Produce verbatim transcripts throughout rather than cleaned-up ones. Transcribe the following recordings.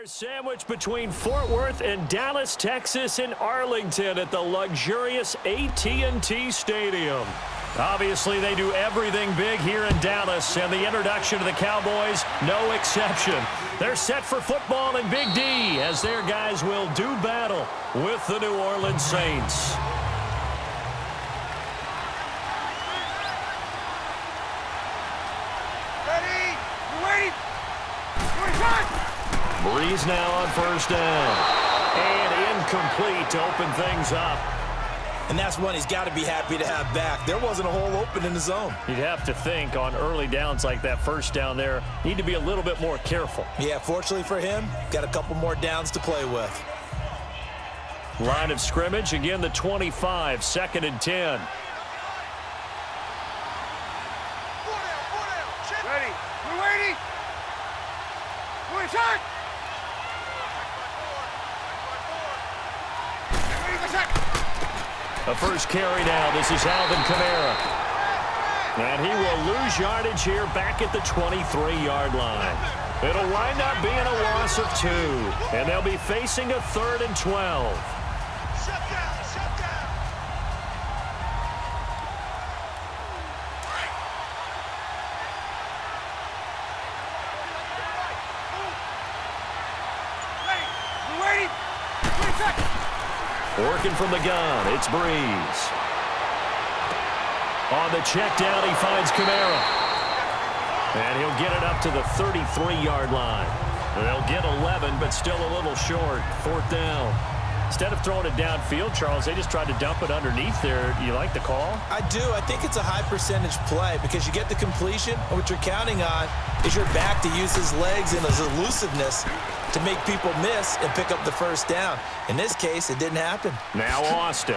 are sandwiched between Fort Worth and Dallas, Texas, and Arlington at the luxurious A T and T Stadium. Obviously, they do everything big here in Dallas, and the introduction to the Cowboys, no exception. They're set for football in Big D as their guys will do battle with the New Orleans Saints. Brees now on first down. And incomplete to open things up. And that's one he's got to be happy to have back. There wasn't a hole open in the zone. You'd have to think on early downs like that first down there, need to be a little bit more careful. Yeah, fortunately for him, got a couple more downs to play with. Line of scrimmage, again the twenty-five, second and ten. Ready, we're waiting. We're attacked. A first carry now. This is Alvin Kamara. And he will lose yardage here back at the twenty-three yard line. It'll wind up being a loss of two. And they'll be facing a third and twelve. Shut down, shut down. Working from the gun, it's Brees. On the check down, he finds Kamara. And he'll get it up to the thirty-three yard line. They'll get eleven, but still a little short. Fourth down. Instead of throwing it downfield, Charles, they just tried to dump it underneath there. You like the call? I do. I think it's a high percentage play because you get the completion, and what you're counting on is your back to use his legs and his elusiveness to make people miss and pick up the first down. In this case, it didn't happen. Now Austin.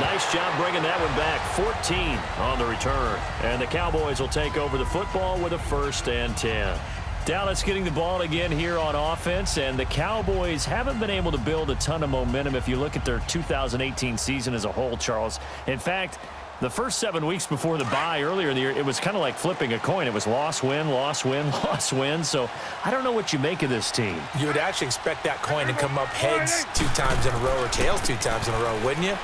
Nice job bringing that one back. fourteen on the return. And the Cowboys will take over the football with a first and ten. Dallas getting the ball again here on offense, and the Cowboys haven't been able to build a ton of momentum if you look at their two thousand eighteen season as a whole, Charles. In fact, the first seven weeks before the bye earlier in the year, it was kind of like flipping a coin. It was loss, win, loss, win, loss, win. So I don't know what you make of this team. You would actually expect that coin to come up heads two times in a row or tails two times in a row, wouldn't you?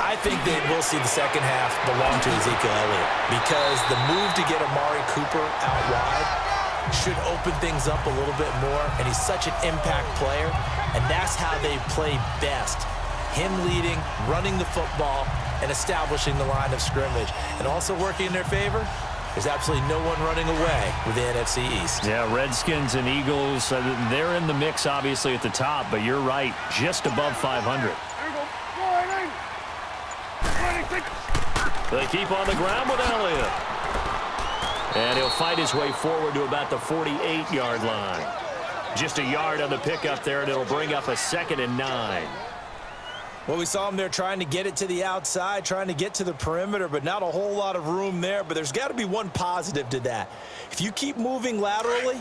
I think that we'll see the second half belong to Ezekiel Elliott because the move to get Amari Cooper out wide should open things up a little bit more, and he's such an impact player, and that's how they play best. Him leading, running the football, and establishing the line of scrimmage. And also working in their favor, there's absolutely no one running away with the N F C East. Yeah, Redskins and Eagles, they're in the mix, obviously, at the top, but you're right, just above five hundred. They keep on the ground with Elliott. And he'll fight his way forward to about the forty-eight yard line. Just a yard on the pickup there, and it'll bring up a second and nine. Well, we saw him there trying to get it to the outside, trying to get to the perimeter, but not a whole lot of room there. But there's got to be one positive to that. If you keep moving laterally,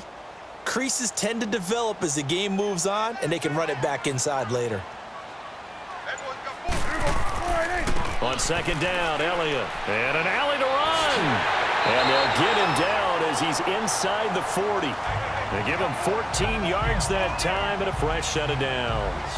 creases tend to develop as the game moves on, and they can run it back inside later. On second down, Elliott. And an alley to run. And they'll get him down as he's inside the forty. They give him fourteen yards that time and a fresh set of downs.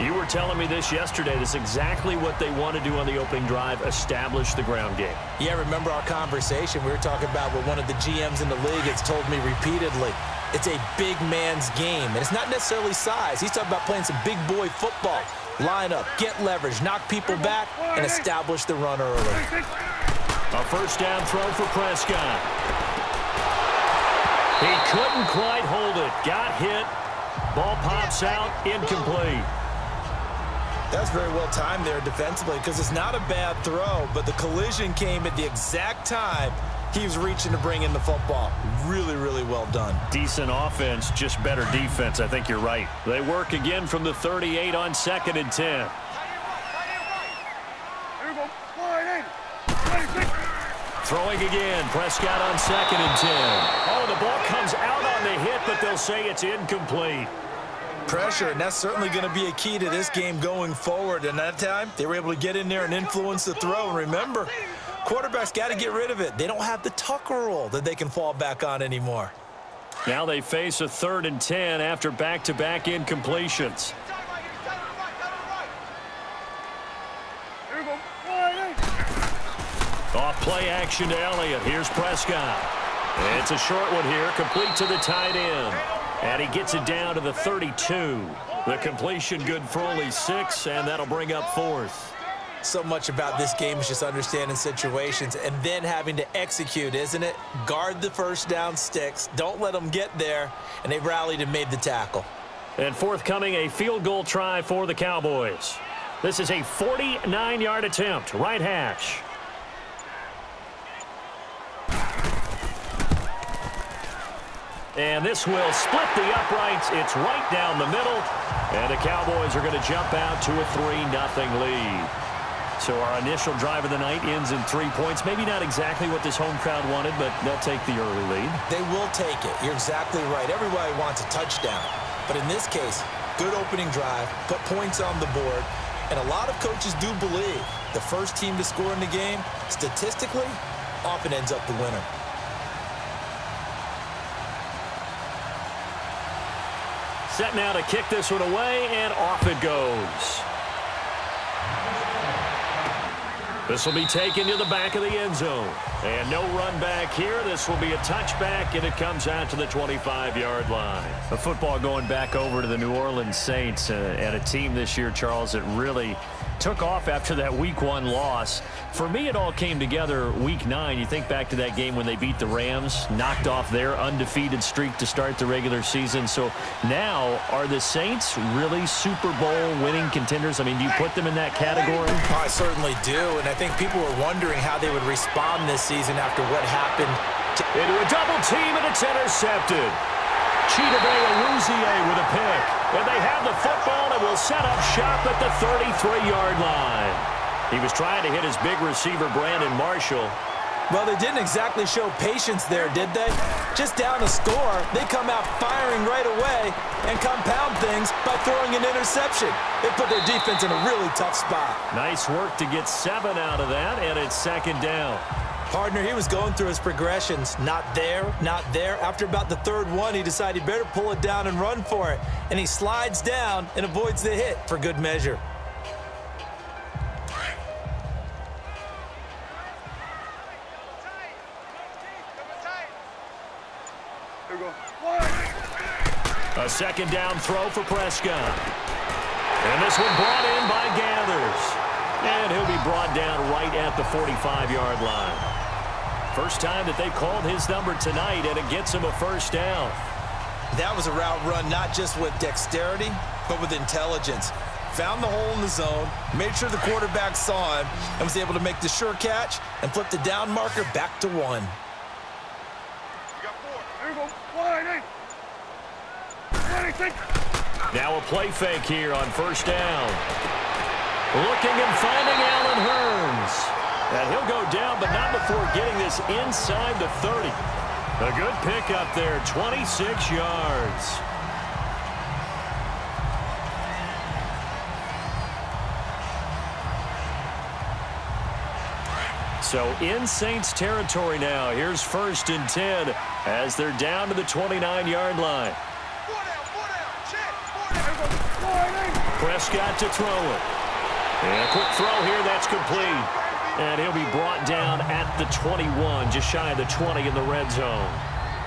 You were telling me this yesterday. This is exactly what they want to do on the opening drive, establish the ground game. Yeah, remember our conversation. We were talking about what one of the G Ms in the league has told me repeatedly. It's a big man's game, and it's not necessarily size. He's talking about playing some big boy football. Line up, get leverage, knock people back, and establish the run early. A first down throw for Prescott. He couldn't quite hold it. Got hit. Ball pops out, incomplete. That was very well timed there defensively because it's not a bad throw, but the collision came at the exact time he was reaching to bring in the football. Really, really well done. Decent offense, just better defense. I think you're right. They work again from the thirty-eight on second and ten. Throwing again, Prescott on second and ten. Oh, the ball comes out on the hit, but they'll say it's incomplete. Pressure, and that's certainly going to be a key to this game going forward. And that time, they were able to get in there and influence the throw. And remember, quarterbacks got to get rid of it. They don't have the Tucker rule that they can fall back on anymore. Now they face a third and ten after back-to-back incompletions. Off play action to Elliott. Here's Prescott. It's a short one here, complete to the tight end. And he gets it down to the thirty-two. The completion good for only six, and that'll bring up fourth. So much about this game is just understanding situations and then having to execute, isn't it? Guard the first down sticks. Don't let them get there. And they've rallied and made the tackle. And forthcoming, a field goal try for the Cowboys. This is a forty-nine yard attempt, right hash. And this will split the uprights. It's right down the middle. And the Cowboys are going to jump out to a three nothing lead. So our initial drive of the night ends in three points. Maybe not exactly what this home crowd wanted, but they'll take the early lead. They will take it. You're exactly right. Everybody wants a touchdown. But in this case, good opening drive, put points on the board. And a lot of coaches do believe the first team to score in the game, statistically, often ends up the winner. Set now to kick this one away, and off it goes. This will be taken to the back of the end zone. And no run back here. This will be a touchback, and it comes out to the twenty-five yard line. The football going back over to the New Orleans Saints, uh, and a team this year, Charles, that really took off after that week one loss. For me, it all came together week nine. You think back to that game when they beat the Rams, knocked off their undefeated streak to start the regular season. So now, are the Saints really Super Bowl winning contenders? I mean, do you put them in that category? I certainly do, and I think people were wondering how they would respond this season after what happened. Into a double team, and it's intercepted. Chidobe-Awuzie with a pick, and they have the football and will set up shop at the thirty-three yard line. He was trying to hit his big receiver, Brandon Marshall. Well, they didn't exactly show patience there, did they? Just down a score, they come out firing right away and compound things by throwing an interception. They put their defense in a really tough spot. Nice work to get seven out of that, and it's second down. Partner, he was going through his progressions. Not there, not there. After about the third one, he decided he better pull it down and run for it. And he slides down and avoids the hit for good measure. A second down throw for Prescott. And this one brought in by Gathers. And he'll be brought down right at the forty-five yard line. First time that they've called his number tonight, and it gets him a first down. That was a route run, not just with dexterity, but with intelligence. Found the hole in the zone, made sure the quarterback saw him, and was able to make the sure catch and flip the down marker back to one. Now a play fake here on first down. Looking and finding Allen Hurns. And he'll go down, but not before getting this inside the thirty. A good pick up there, twenty-six yards. So in Saints territory now. Here's first and ten as they're down to the twenty-nine yard line. Prescott to throw it. And a quick throw here, that's complete. And he'll be brought down at the twenty-one, just shy of the twenty in the red zone.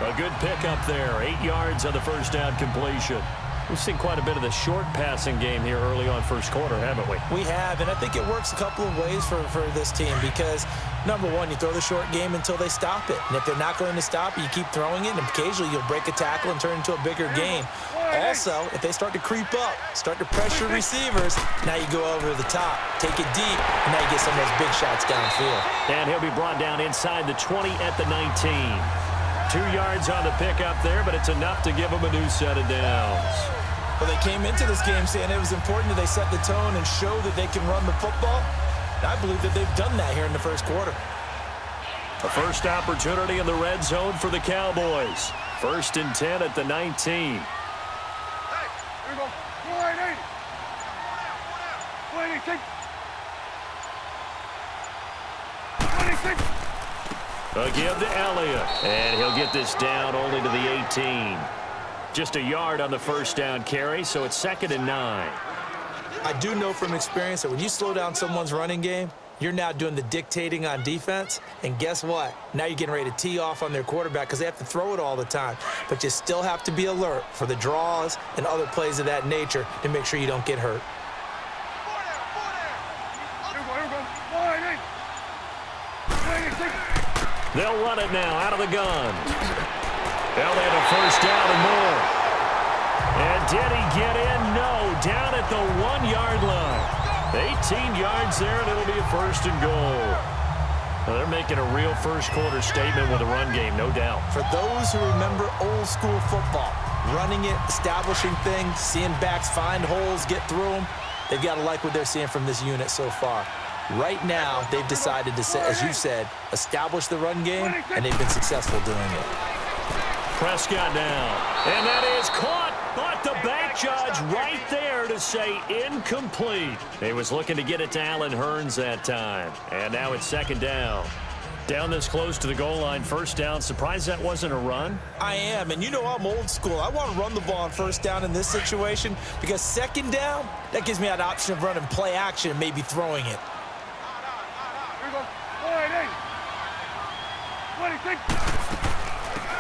A good pick up there, eight yards on the first down completion. We've seen quite a bit of the short passing game here early on first quarter, haven't we? We have, and I think it works a couple of ways for, for this team because, number one, you throw the short game until they stop it. And if they're not going to stop it, you keep throwing it, and occasionally you'll break a tackle and turn into a bigger game. Also, if they start to creep up, start to pressure receivers, now you go over the top, take it deep, and now you get some of those big shots downfield. And he'll be brought down inside the twenty at the nineteen. Two yards on the pick up there, but it's enough to give him a new set of downs. Well, they came into this game saying it was important that they set the tone and show that they can run the football. And I believe that they've done that here in the first quarter. A first opportunity in the red zone for the Cowboys. First and ten at the nineteen. Again to Elliott. And he'll get this down only to the eighteen. Just a yard on the first down carry, so it's second and nine. I do know from experience that when you slow down someone's running game, you're now doing the dictating on defense. And guess what? Now you're getting ready to tee off on their quarterback because they have to throw it all the time. But you still have to be alert for the draws and other plays of that nature to make sure you don't get hurt. They'll run it now out of the gun. Elliott a first down and more. And did he get in? No. Down at the one-yard line. eighteen yards there, and it'll be a first and goal. Well, they're making a real first-quarter statement with a run game, no doubt. For those who remember old-school football, running it, establishing things, seeing backs find holes, get through them, they've got to like what they're seeing from this unit so far. Right now, they've decided to, as you said, establish the run game, and they've been successful doing it. Prescott now, and that is caught, but the back judge right there to say incomplete. He was looking to get it to Allen Hurns that time, and now it's second down. Down this close to the goal line, first down. Surprised that wasn't a run? I am, and you know I'm old school. I want to run the ball on first down in this situation because second down, that gives me an option of running play action and maybe throwing it.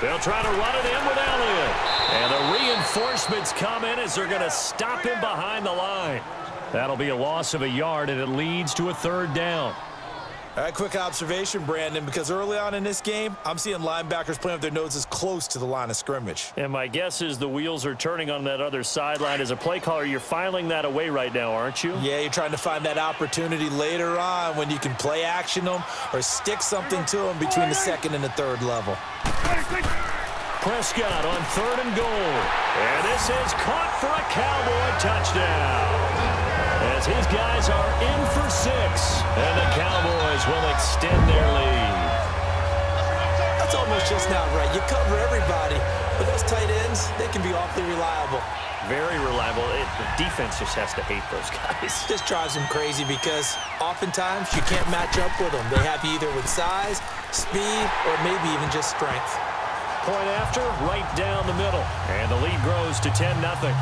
They'll try to run it in with Elliott. And the reinforcements come in as they're going to stop him behind the line. That'll be a loss of a yard, and it leads to a third down. All right, quick observation, Brandon, because early on in this game, I'm seeing linebackers playing with their noses close to the line of scrimmage. And my guess is the wheels are turning on that other sideline. As a play caller, you're filing that away right now, aren't you? Yeah, you're trying to find that opportunity later on when you can play action them or stick something to them between the second and the third level. Prescott on third and goal, and this is caught for a Cowboy touchdown as his guys are in for six, and the Cowboys will extend their lead. That's almost just not right. You cover everybody, but those tight ends, they can be awfully reliable. Very reliable. It, the defense just has to hate those guys. Just drives them crazy because oftentimes you can't match up with them. They have you either with size, speed, or maybe even just strength. Point after, right down the middle. And the lead grows to ten nothing.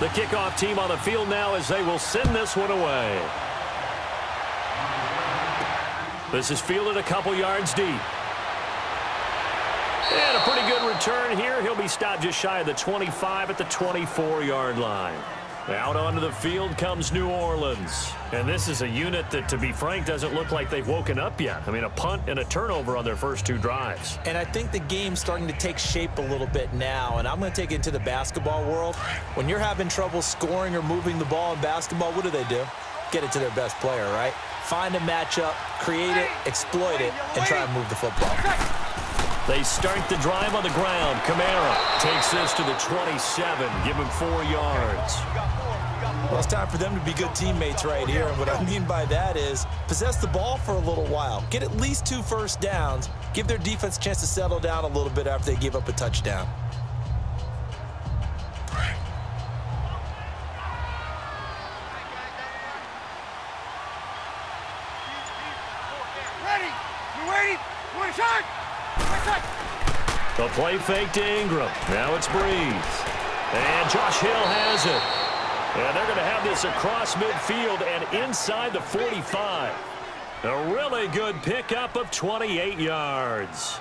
The kickoff team on the field now as they will send this one away. This is fielded a couple yards deep. And a pretty good return here. He'll be stopped just shy of the twenty-five at the twenty-four-yard line. Out onto the field comes New Orleans. And this is a unit that, to be frank, doesn't look like they've woken up yet. I mean, a punt and a turnover on their first two drives. And I think the game's starting to take shape a little bit now. And I'm going to take it into the basketball world. When you're having trouble scoring or moving the ball in basketball, what do they do? Get it to their best player, right? Find a matchup, create it, exploit it, and try to move the football. They start the drive on the ground. Kamara takes this to the twenty-seven. Give him four yards. Well, it's time for them to be good teammates right here. And what I mean by that is possess the ball for a little while. Get at least two first downs. Give their defense a chance to settle down a little bit after they give up a touchdown. Ready? You ready? One shot! The play fake to Ingram. Now it's Brees. And Josh Hill has it. And they're going to have this across midfield and inside the forty-five. A really good pickup of twenty-eight yards.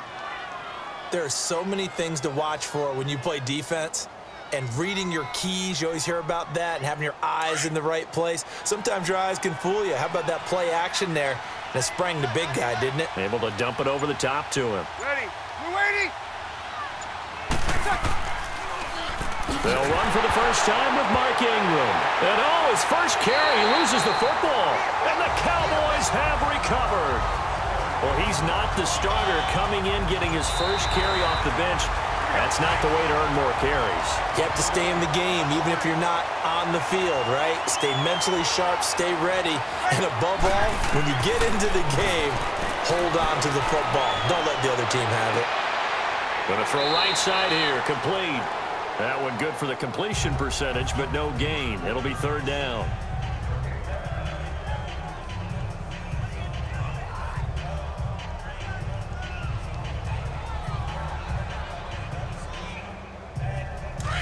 There are so many things to watch for when you play defense. And reading your keys, you always hear about that, and having your eyes in the right place. Sometimes your eyes can fool you. How about that play action there? That sprang the big guy, didn't it? Able to dump it over the top to him. Ready. We're waiting. They'll run for the first time with Mark Ingram. And oh, his first carry, he loses the football. And the Cowboys have recovered. Well, he's not the starter coming in, getting his first carry off the bench. That's not the way to earn more carries. You have to stay in the game, even if you're not on the field, right? Stay mentally sharp, stay ready, and above all, when you get into the game, hold on to the football. Don't let the other team have it. Going to throw right side here, complete. That one good for the completion percentage, but no gain. It'll be third down.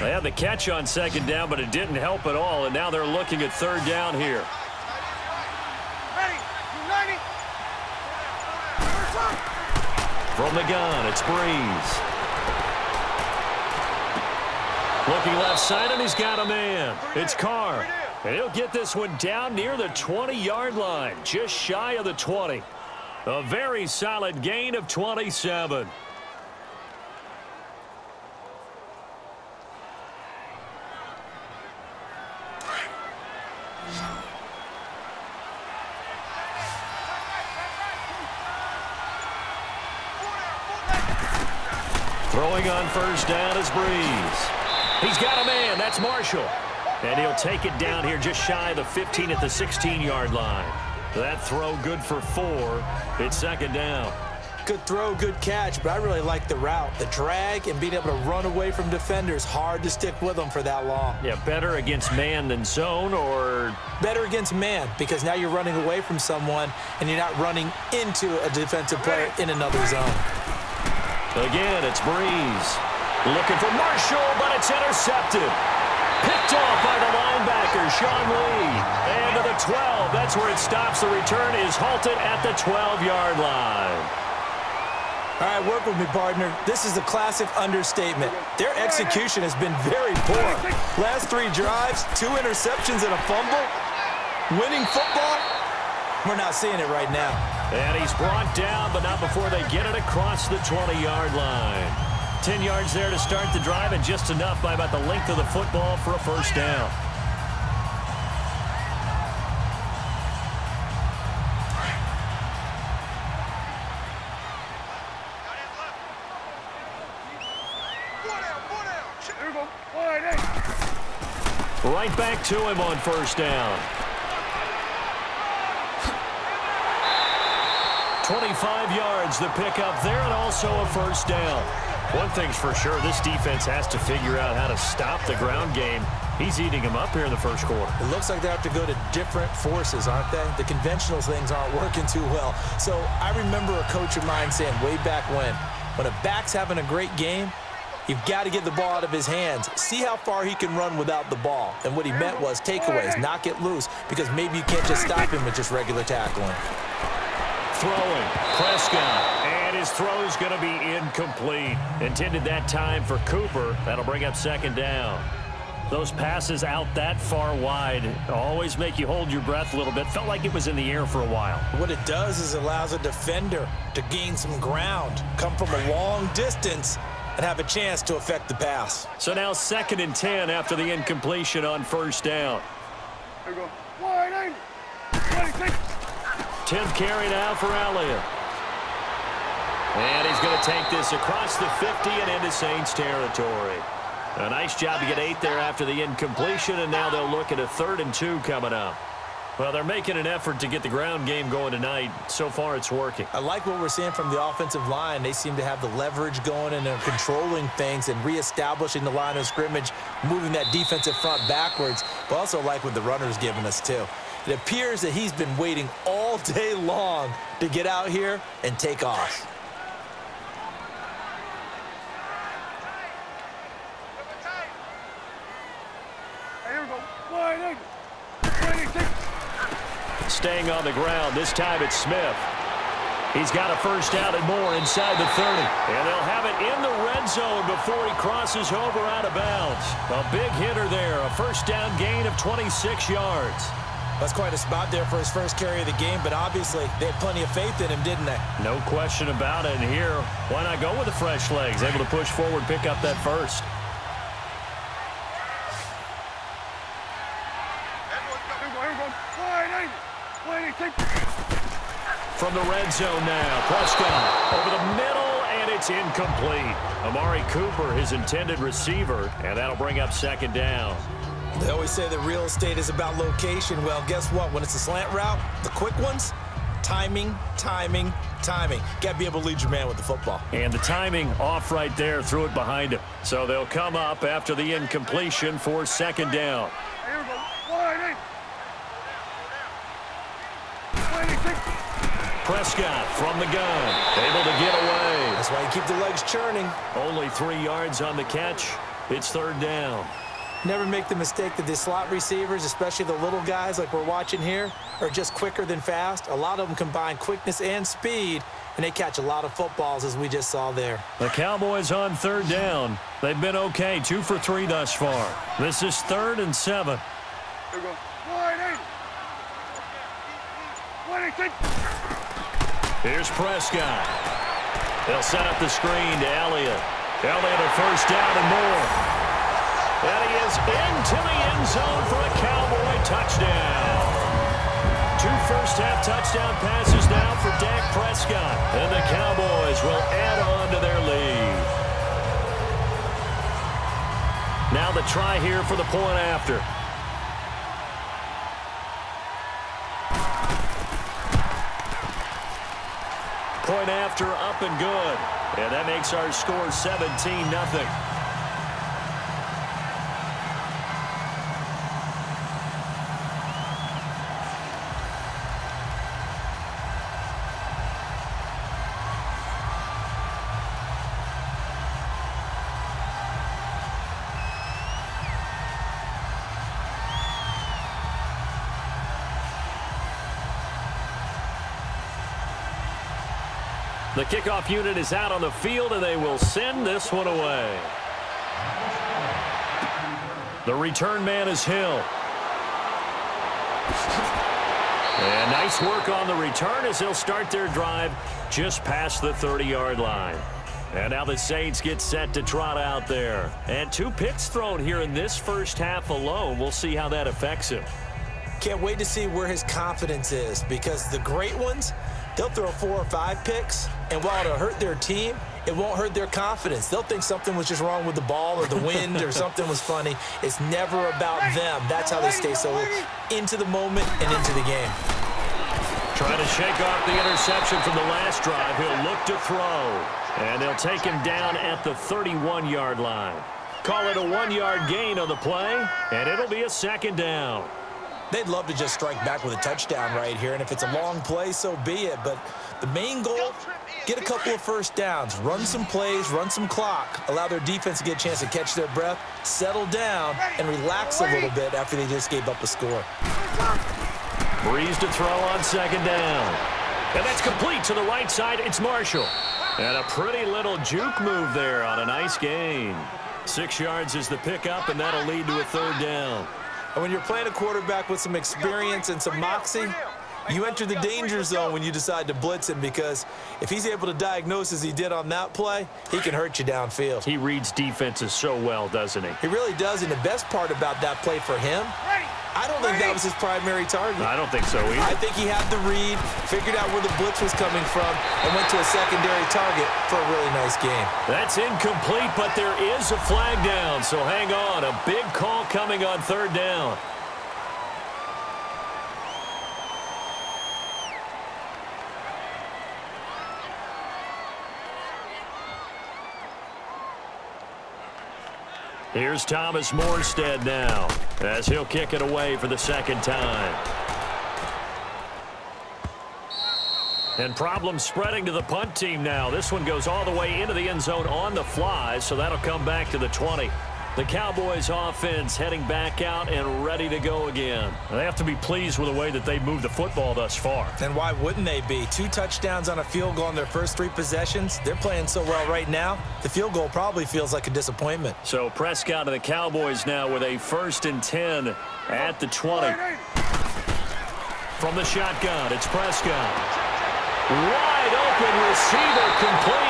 They had the catch on second down, but it didn't help at all, and now they're looking at third down here. From the gun, it's Brees. Looking left side, and he's got a man. It's Carr, and he'll get this one down near the twenty-yard line, just shy of the twenty. A very solid gain of twenty-seven. Throwing on first down is Brees. He's got a man. That's Marshall. And he'll take it down here just shy of the fifteen at the sixteen-yard line. That throw good for four. It's second down. Good throw, good catch, but I really like the route. The drag and being able to run away from defenders, hard to stick with them for that long. Yeah, better against man than zone, or? Better against man, because now you're running away from someone and you're not running into a defensive player in another zone. Again, it's Brees. Looking for Marshall, but it's intercepted. Picked off by the linebacker, Sean Lee. And to the twelve, that's where it stops. The return is halted at the twelve-yard line. All right, work with me, partner. This is a classic understatement. Their execution has been very poor. Last three drives, two interceptions and a fumble. Winning football? We're not seeing it right now. And he's brought down, but not before they get it across the twenty-yard line. Ten yards there to start the drive, and just enough by about the length of the football for a first down. Right back to him on first down. twenty-five yards, the pickup there, and also a first down. One thing's for sure, this defense has to figure out how to stop the ground game. He's eating them up here in the first quarter. It looks like they have to go to different forces, aren't they? The conventional things aren't working too well. So I remember a coach of mine saying way back when, when a back's having a great game, you've got to get the ball out of his hands. See how far he can run without the ball. And what he meant was takeaways, knock it loose, because maybe you can't just stop him with just regular tackling. Throwing, Prescott, and his throw's going to be incomplete. Intended that time for Cooper. That'll bring up second down. Those passes out that far wide always make you hold your breath a little bit. Felt like it was in the air for a while. What it does is allows a defender to gain some ground, come from a long distance, and have a chance to affect the pass. So now second and ten after the incompletion on first down. There we go. tenth carry now for Elliott. And he's going to take this across the fifty and into Saints territory. A nice job to get eight there after the incompletion, and now they'll look at a third and two coming up. Well, they're making an effort to get the ground game going tonight. So far, it's working. I like what we're seeing from the offensive line. They seem to have the leverage going, and they're controlling things and reestablishing the line of scrimmage, moving that defensive front backwards, but also like what the runner's giving us, too. It appears that he's been waiting all day long to get out here and take off. Staying on the ground. This time it's Smith. He's got a first down and more inside the thirty. And they'll have it in the red zone before he crosses over out of bounds. A big hitter there. A first down gain of twenty-six yards. That's quite a spot there for his first carry of the game, but obviously they had plenty of faith in him, didn't they? No question about it. And here, why not go with the fresh legs? Able to push forward, pick up that first. From the red zone now, Prescott over the middle, and and it's incomplete. Amari Cooper, his intended receiver, and that'll bring up second down. They always say that real estate is about location. Well, guess what? When it's a slant route, the quick ones, timing, timing, timing. Got to be able to lead your man with the football. And the timing off right there, threw it behind him. So they'll come up after the incompletion for second down. Prescott from the gun, able to get away. That's why you keep the legs churning. Only three yards on the catch. It's third down. Never make the mistake that the slot receivers, especially the little guys like we're watching here, are just quicker than fast. A lot of them combine quickness and speed, and they catch a lot of footballs, as we just saw there. The Cowboys on third down. They've been okay, two for three thus far. This is third and seven. There goes forty-eight. Here's Prescott. They'll set up the screen to Elliott. Elliott a first down and more. And he is into the end zone for a Cowboy touchdown. Two first-half touchdown passes now for Dak Prescott. And the Cowboys will add on to their lead. Now the try here for the point after. Point after, up and good. And that makes our score seventeen nothing. The kickoff unit is out on the field, and they will send this one away. The return man is Hill. And nice work on the return as they'll start their drive just past the thirty-yard line. And now the Saints get set to trot out there. And two picks thrown here in this first half alone. We'll see how that affects him. Can't wait to see where his confidence is, because the great ones, they'll throw four or five picks, and while it'll hurt their team, it won't hurt their confidence. They'll think something was just wrong with the ball or the wind or something was funny. It's never about them. That's how they stay so into the moment and into the game. Trying to shake off the interception from the last drive. He'll look to throw, and they'll take him down at the thirty-one-yard line. Call it a one-yard gain on the play, and it'll be a second down. They'd love to just strike back with a touchdown right here, and if it's a long play, so be it. But the main goal, get a couple of first downs, run some plays, run some clock, allow their defense to get a chance to catch their breath, settle down, and relax a little bit after they just gave up a score. Brees to throw on second down. And that's complete to the right side. It's Marshall. And a pretty little juke move there on a nice gain. Six yards is the pickup, and that'll lead to a third down. And when you're playing a quarterback with some experience and some moxie, you enter the danger zone when you decide to blitz him, because if he's able to diagnose as he did on that play, he can hurt you downfield. He reads defenses so well, doesn't he? He really does, and the best part about that play for him, I don't think that was his primary target. I don't think so either. I think he had the read, figured out where the blitz was coming from, and went to a secondary target for a really nice game. That's incomplete, but there is a flag down, so hang on. A big call coming on third down. Here's Thomas Morstead now, as he'll kick it away for the second time. And problems spreading to the punt team now. This one goes all the way into the end zone on the fly, so that'll come back to the twenty. The Cowboys offense heading back out and ready to go again. They have to be pleased with the way that they've moved the football thus far. And why wouldn't they be? Two touchdowns on a field goal in their first three possessions. They're playing so well right now, the field goal probably feels like a disappointment. So Prescott and the Cowboys now with a first and ten at the twenty. From the shotgun, it's Prescott. Wide open receiver complete.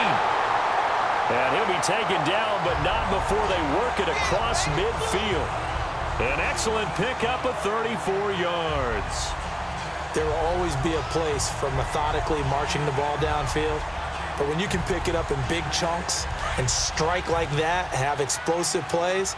And he'll be taken down, but not before they work it across midfield. An excellent pickup of thirty-four yards. There will always be a place for methodically marching the ball downfield But when you can pick it up in big chunks and strike like that, have explosive plays,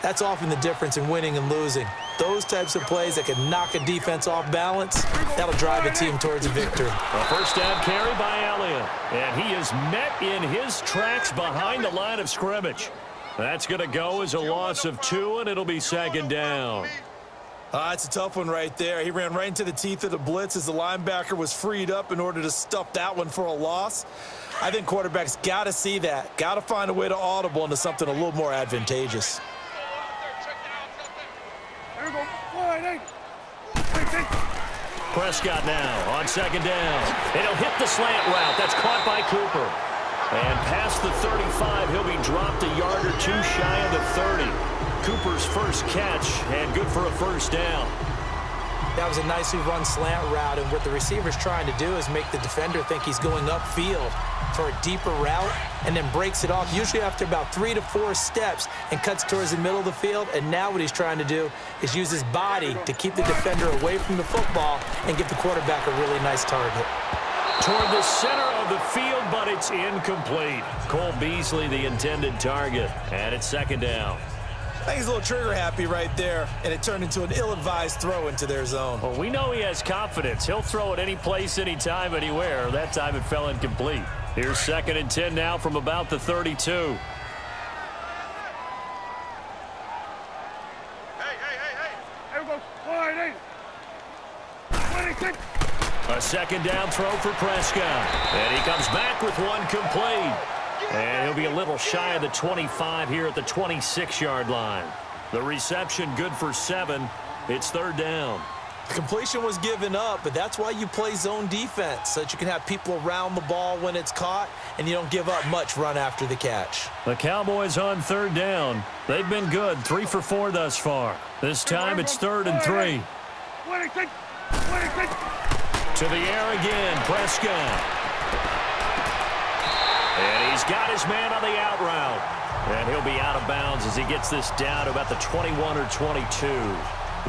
that's often the difference in winning and losing. Those types of plays that can knock a defense off balance, that'll drive a team towards a victory. A first down carry by Elliott, and he is met in his tracks behind the line of scrimmage. That's going to go as a loss of two, and it'll be second down. Uh, it's a tough one right there. He ran right into the teeth of the blitz as the linebacker was freed up in order to stuff that one for a loss. I think quarterbacks got to see that, got to find a way to audible into something a little more advantageous. Prescott now on second down. It'll hit the slant route. That's caught by Cooper. And past the thirty-five, he'll be dropped a yard or two shy of the thirty. Cooper's first catch, and good for a first down. That was a nicely run slant route, and what the receiver's trying to do is make the defender think he's going upfield for a deeper route, and then breaks it off, usually after about three to four steps, and cuts towards the middle of the field. And now what he's trying to do is use his body to keep the defender away from the football and give the quarterback a really nice target. Toward the center of the field, but it's incomplete. Cole Beasley, the intended target, and it's second down. I think he's a little trigger happy right there, and it turned into an ill-advised throw into their zone. Well, we know he has confidence. He'll throw it any place, anytime, anywhere. That time it fell incomplete. Here's second and ten now from about the thirty-two. Hey, hey, hey, hey. Everybody, twenty-six. A second down throw for Prescott. And he comes back with one complete. And he'll be a little shy of the twenty-five here at the twenty-six yard line. The reception good for seven. It's third down. The completion was given up, but that's why you play zone defense, so that you can have people around the ball when it's caught, and you don't give up much run after the catch. The Cowboys on third down. They've been good, three for four thus far. This time it's third and three. twenty-six, twenty-six. To the air again, Prescott. And he's got his man on the out route. And he'll be out of bounds as he gets this down to about the twenty-one or twenty-two.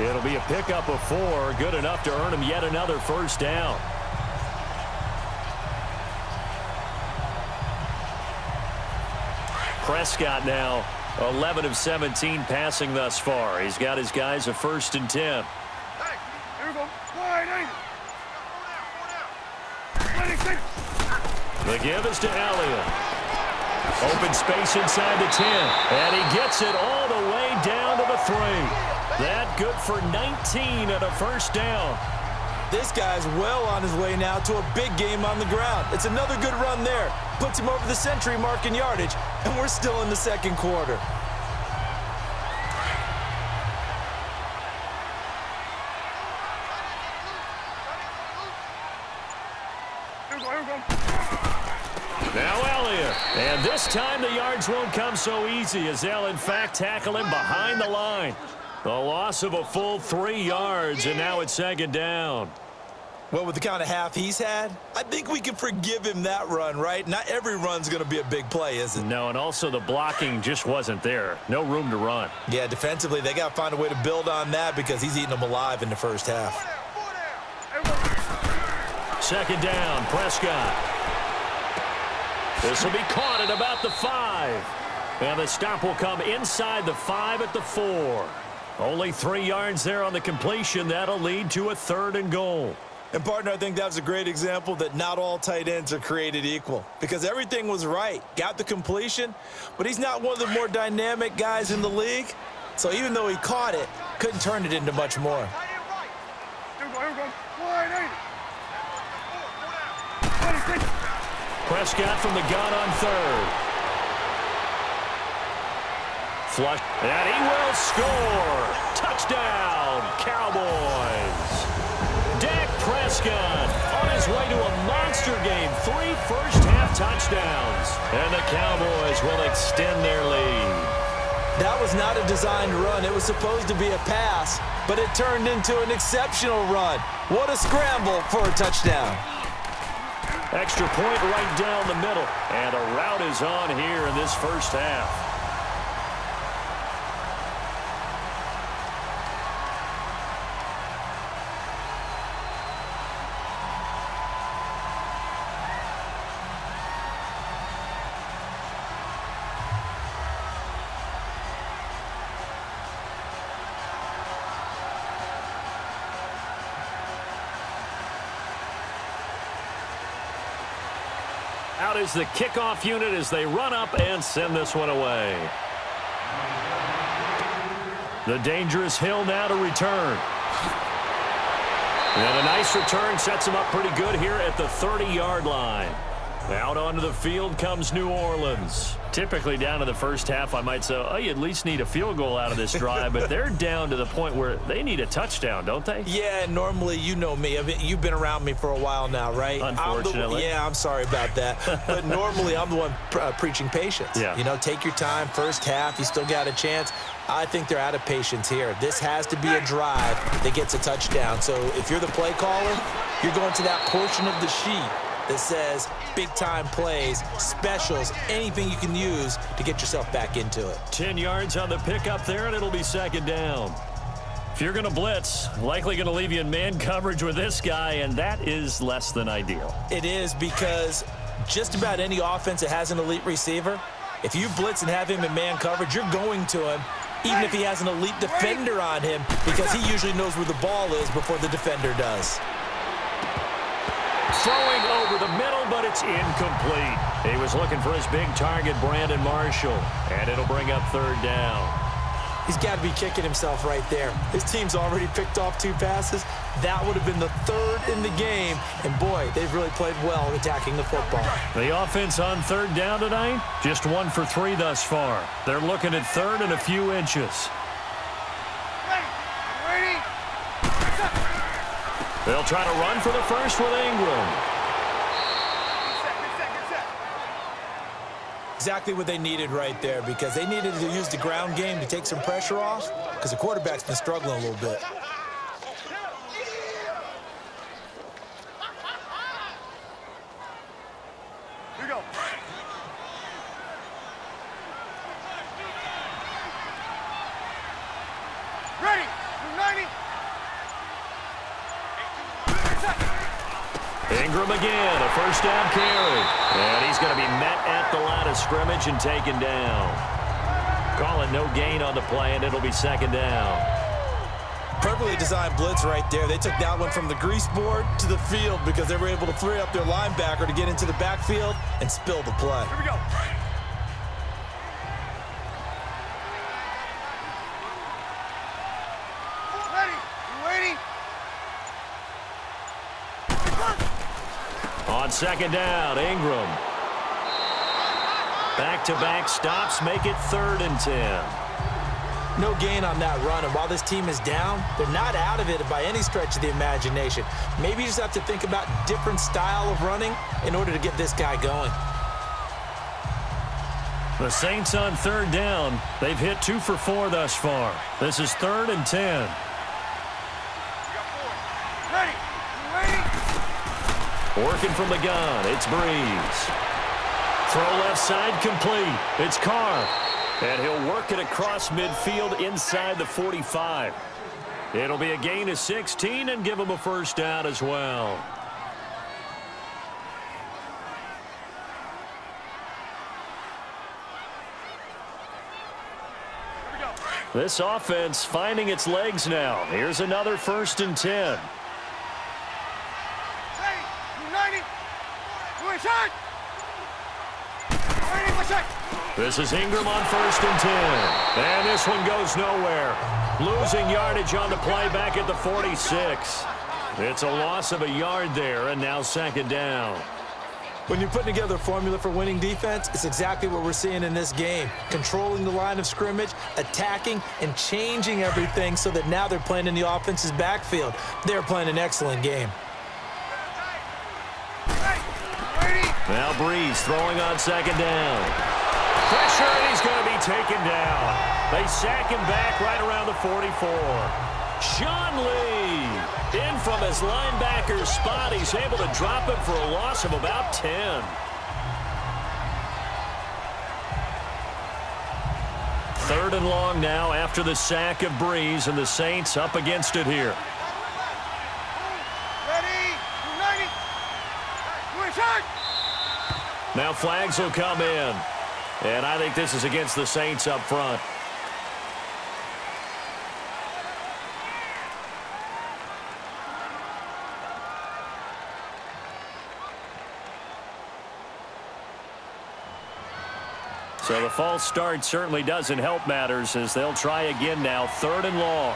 It'll be a pickup of four, good enough to earn him yet another first down. Prescott now eleven of seventeen passing thus far. He's got his guys a first and ten. Hey, here we go. twenty-six. The give is to Elliott. Open space inside the ten. And he gets it all the way down to the three. That good for nineteen and a first down. This guy's well on his way now to a big game on the ground. It's another good run there. Puts him over the century mark in yardage. And we're still in the second quarter. Now Elliott, and this time the yards won't come so easy as they'll in fact tackle him behind the line. The loss of a full three yards, and now it's second down. Well, with the kind of half he's had, I think we can forgive him that run, right? Not every run's going to be a big play, is it? No, and also the blocking just wasn't there. No room to run. Yeah, defensively, they got to find a way to build on that because he's eating them alive in the first half. Second down, Prescott. This will be caught at about the five. And the stop will come inside the five at the four. Only three yards there on the completion. That'll lead to a third and goal. And, partner, I think that was a great example that not all tight ends are created equal. Because everything was right. Got the completion. But he's not one of the more dynamic guys in the league. So even though he caught it, couldn't turn it into much more. Here we go, here we go. twenty-six. Prescott from the gun on third. Flush. And he will score. Touchdown, Cowboys. Dak Prescott on his way to a monster game. Three first-half touchdowns. And the Cowboys will extend their lead. That was not a designed run. It was supposed to be a pass, but it turned into an exceptional run. What a scramble for a touchdown. Extra point right down the middle. And a route is on here in this first half. Out is the kickoff unit as they run up and send this one away. The dangerous hill now to return. And a nice return sets him up pretty good here at the thirty-yard line. Out onto the field comes New Orleans. Typically down to the first half, I might say, oh, you at least need a field goal out of this drive, but they're down to the point where they need a touchdown, don't they? Yeah, normally, you know me. I mean, you've been around me for a while now, right? Unfortunately. I'm the, yeah, I'm sorry about that. But normally, I'm the one uh, preaching patience. Yeah. You know, take your time, first half, you still got a chance. I think they're out of patience here. This has to be a drive that gets a touchdown. So if you're the play caller, you're going to that portion of the sheet that says big-time plays, specials, anything you can use to get yourself back into it. Ten yards on the pickup there, and it'll be second down. If you're going to blitz, likely going to leave you in man coverage with this guy, and that is less than ideal. It is, because just about any offense that has an elite receiver, if you blitz and have him in man coverage, you're going to him, even if he has an elite defender on him, because he usually knows where the ball is before the defender does. Throwing over the middle, but it's incomplete. He was looking for his big target, Brandon Marshall, and it'll bring up third down. He's got to be kicking himself right there. His team's already picked off two passes. That would have been the third in the game, and boy, they've really played well attacking the football. The offense on third down tonight, just one for three thus far. They're looking at third and a few inches. They'll try to run for the first with Ingram. Exactly what they needed right there, because they needed to use the ground game to take some pressure off, because the quarterback's been struggling a little bit. Again, a first down carry. And he's going to be met at the line of scrimmage and taken down. Calling no gain on the play, and it'll be second down. Perfectly designed blitz right there. They took that one from the grease board to the field because they were able to free up their linebacker to get into the backfield and spill the play. Here we go. On second down, Ingram. Back-to-back stops make it third and ten. No gain on that run, and while this team is down, they're not out of it by any stretch of the imagination. Maybe you just have to think about different style of running in order to get this guy going. The Saints on third down. They've hit two for four thus far. This is third and ten. Working from the gun, it's Brees. Throw left side complete. It's Carr. And he'll work it across midfield inside the forty-five. It'll be a gain of sixteen and give him a first down as well. This offense finding its legs now. Here's another first and ten. This is Ingram on first and ten. And this one goes nowhere. Losing yardage on the play back at the forty-six. It's a loss of a yard there, and now second down. When you're putting together a formula for winning defense, it's exactly what we're seeing in this game. Controlling the line of scrimmage, attacking, and changing everything so that now they're playing in the offense's backfield. They're playing an excellent game. Now Brees throwing on second down. Pressure, and he's going to be taken down. They sack him back right around the forty-four. Sean Lee in from his linebacker spot. He's able to drop him for a loss of about ten. Third and long now after the sack of Brees, and the Saints up against it here. Now flags will come in. And I think this is against the Saints up front. So the false start certainly doesn't help matters, as they'll try again now, third and long.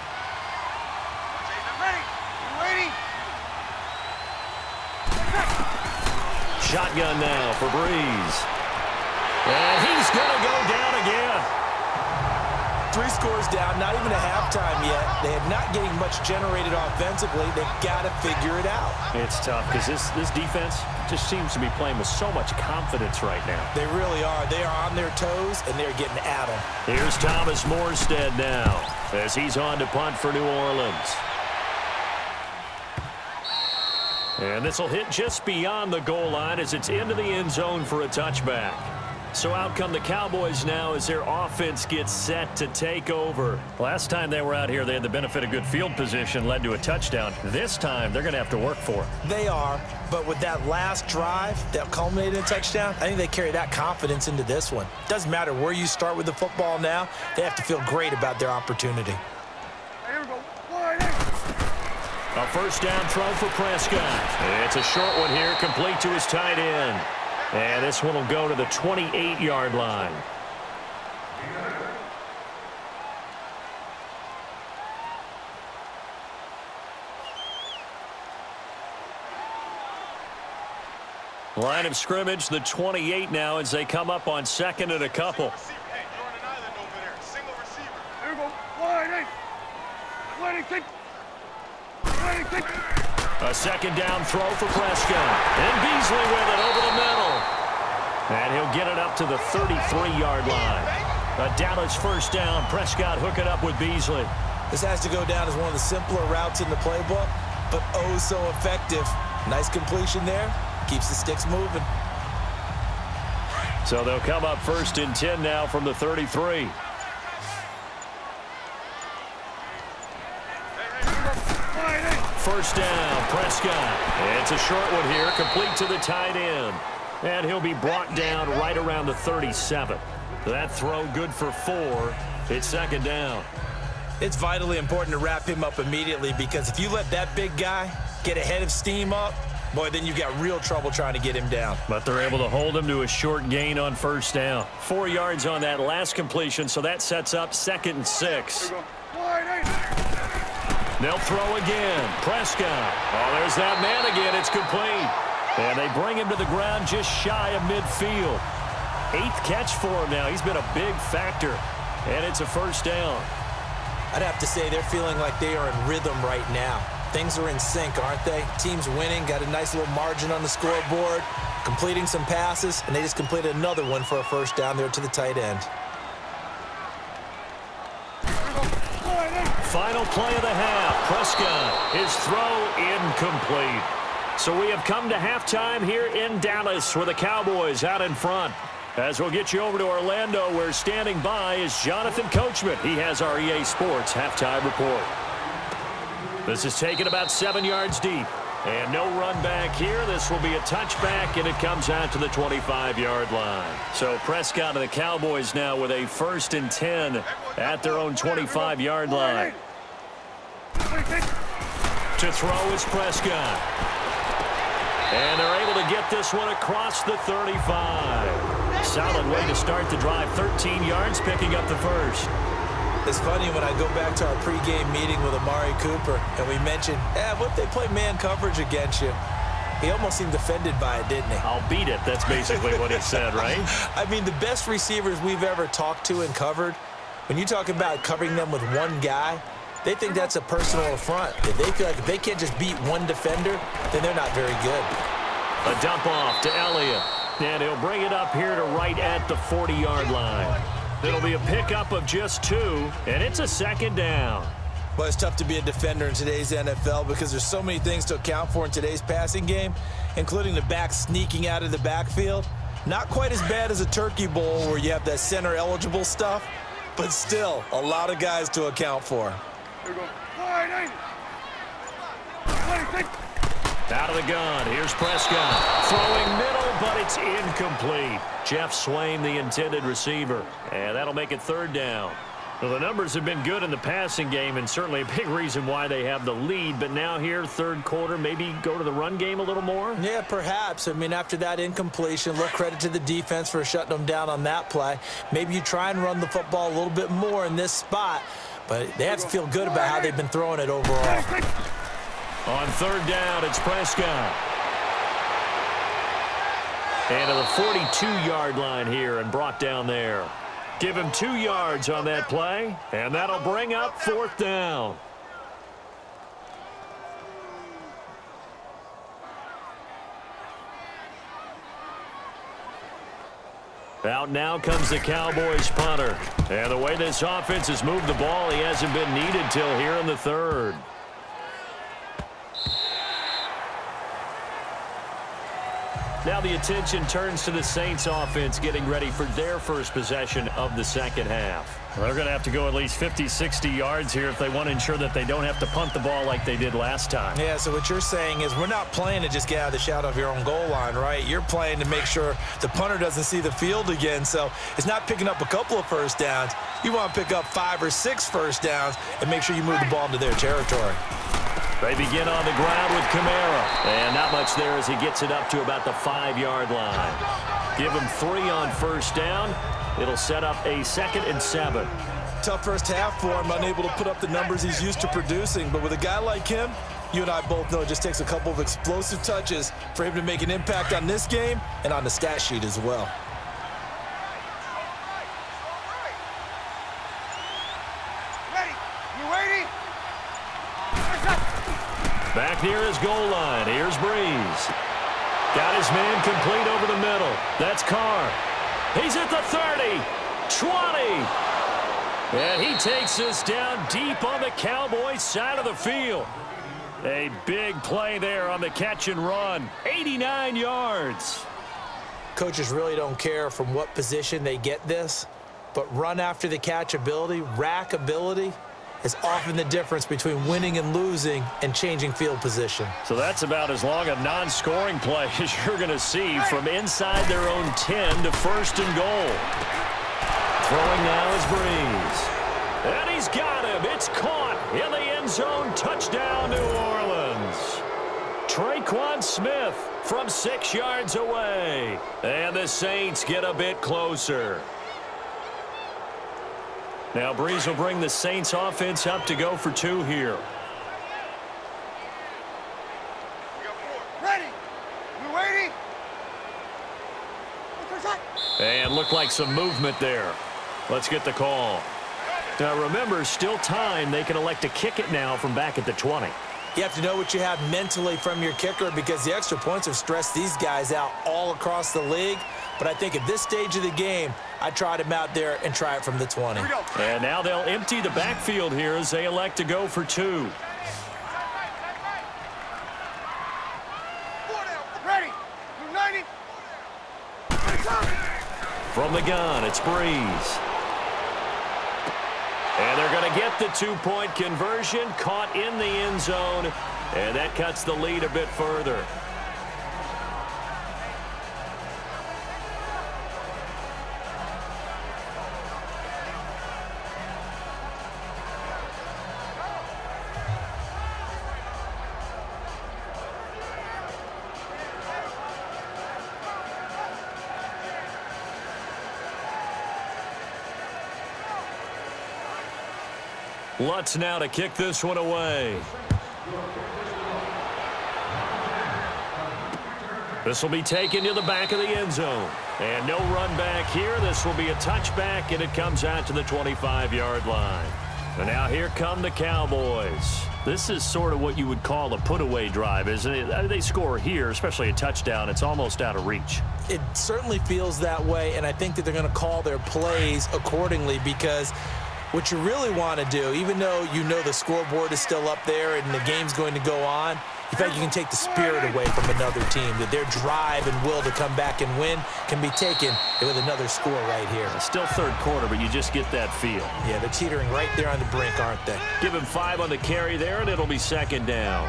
Shotgun now for Brees. And he's going to go down again. Three scores down, not even a halftime yet. They are not getting much generated offensively. They've got to figure it out. It's tough because this, this defense just seems to be playing with so much confidence right now. They really are. They are on their toes, and they're getting at them. Here's Thomas Morstead now as he's on to punt for New Orleans. And this will hit just beyond the goal line as it's into the end zone for a touchback. So out come the Cowboys now as their offense gets set to take over. Last time they were out here, they had the benefit of good field position, led to a touchdown. This time, they're going to have to work for it. They are, but with that last drive that culminated in a touchdown, I think they carry that confidence into this one. Doesn't matter where you start with the football now, they have to feel great about their opportunity. A first down throw for Prescott. It's a short one here, complete to his tight end. And this one will go to the twenty-eight yard line. Line of scrimmage, the twenty-eight now, as they come up on second and a couple. A second down throw for Prescott. And Beasley with it over the middle. And he'll get it up to the thirty-three yard line. A Dallas first down. Prescott hooking up with Beasley. This has to go down as one of the simpler routes in the playbook, but oh so effective. Nice completion there. Keeps the sticks moving. So they'll come up first and ten now from the thirty-three. First down, Prescott. It's a short one here, complete to the tight end. And he'll be brought down right around the thirty-seven. That throw good for four. It's second down. It's vitally important to wrap him up immediately, because if you let that big guy get ahead of steam up, boy, then you've got real trouble trying to get him down. But they're able to hold him to a short gain on first down. Four yards on that last completion, so that sets up second and six. They'll throw again. Prescott. Oh, there's that man again. It's complete. And they bring him to the ground just shy of midfield. Eighth catch for him now. He's been a big factor. And it's a first down. I'd have to say they're feeling like they are in rhythm right now. Things are in sync, aren't they? Team's winning. Got a nice little margin on the scoreboard. Completing some passes. And they just completed another one for a first down there to the tight end. Final play of the half. Prescott, his throw incomplete. So we have come to halftime here in Dallas with the Cowboys out in front. As we'll get you over to Orlando, where standing by is Jonathan Coachman. He has our E A Sports halftime report. This is taken about seven yards deep. And no run back here. This will be a touchback, and it comes out to the twenty-five yard line. So Prescott and the Cowboys now with a first and ten at their own twenty-five yard line. To throw is Prescott. And they're able to get this one across the thirty-five. Solid way to start the drive. thirteen yards, picking up the first. It's funny, when I go back to our pregame meeting with Amari Cooper, and we mentioned, eh, what if they play man coverage against you? He almost seemed offended by it, didn't he? I'll beat it. That's basically what he said, right? I mean, the best receivers we've ever talked to and covered, when you talk about covering them with one guy, they think that's a personal affront. If they feel like if they can't just beat one defender, then they're not very good. A dump off to Elliott, and he'll bring it up here to right at the forty yard line. It'll be a pickup of just two, and it's a second down. Well, it's tough to be a defender in today's N F L because there's so many things to account for in today's passing game, including the back sneaking out of the backfield. Not quite as bad as a turkey bowl where you have that center eligible stuff, but still a lot of guys to account for. Out of the gun, here's Prescott. Throwing middle, but it's incomplete. Jeff Swain, the intended receiver. And that'll make it third down. Well, the numbers have been good in the passing game, and certainly a big reason why they have the lead. But now here, third quarter, maybe go to the run game a little more? Yeah, perhaps. I mean, after that incompletion, look, credit to the defense for shutting them down on that play. Maybe you try and run the football a little bit more in this spot, but they have to feel good about how they've been throwing it overall. On third down, it's Prescott. And to the forty-two yard line here, and brought down there. Give him two yards on that play, and that'll bring up fourth down. Out now comes the Cowboys punter. And the way this offense has moved the ball, he hasn't been needed till here in the third. Now the attention turns to the Saints offense, getting ready for their first possession of the second half. Well, they're going to have to go at least fifty, sixty yards here if they want to ensure that they don't have to punt the ball like they did last time. Yeah, so what you're saying is we're not playing to just get out of the shadow of your own goal line, right? You're playing to make sure the punter doesn't see the field again. So it's not picking up a couple of first downs. You want to pick up five or six first downs and make sure you move the ball into their territory. They begin on the ground with Kamara. And not much there as he gets it up to about the five yard line. Give him three on first down. It'll set up a second and seven. Tough first half for him, unable to put up the numbers he's used to producing. But with a guy like him, you and I both know it just takes a couple of explosive touches for him to make an impact on this game and on the stat sheet as well. Back near his goal line, here's Brees. Got his man complete over the middle. That's Carr. He's at the thirty, twenty. And he takes us down deep on the Cowboys side of the field. A big play there on the catch and run, eighty-nine yards. Coaches really don't care from what position they get this, but run after the catch ability, rack ability, is often the difference between winning and losing and changing field position. So that's about as long a non-scoring play as you're going to see from inside their own ten to first and goal. Throwing now is Brees. And he's got him. It's caught in the end zone. Touchdown, New Orleans. Tre'Quan Smith from six yards away. And the Saints get a bit closer. Now Brees will bring the Saints offense up to go for two here. Ready. You waiting? And looked like some movement there. Let's get the call. Now remember, still time. They can elect to kick it now from back at the twenty. You have to know what you have mentally from your kicker because the extra points have stressed these guys out all across the league. But I think at this stage of the game, I tried him out there and try it from the twenty. And now they'll empty the backfield here as they elect to go for two. Ready. ninety. From the gun, it's Brees. And they're going to get the two-point conversion, caught in the end zone. And that cuts the lead a bit further. Lutz now to kick this one away. This will be taken to the back of the end zone. And no run back here. This will be a touchback, and it comes out to the twenty-five yard line. And now here come the Cowboys. This is sort of what you would call a put-away drive, isn't it? They score here, especially a touchdown. It's almost out of reach. It certainly feels that way, and I think that they're going to call their plays accordingly because what you really want to do, even though you know the scoreboard is still up there and the game's going to go on, in fact, you can take the spirit away from another team, that their drive and will to come back and win can be taken with another score right here. It's still third quarter, but you just get that feel. Yeah, they're teetering right there on the brink, aren't they? Give him five on the carry there, and it'll be second down.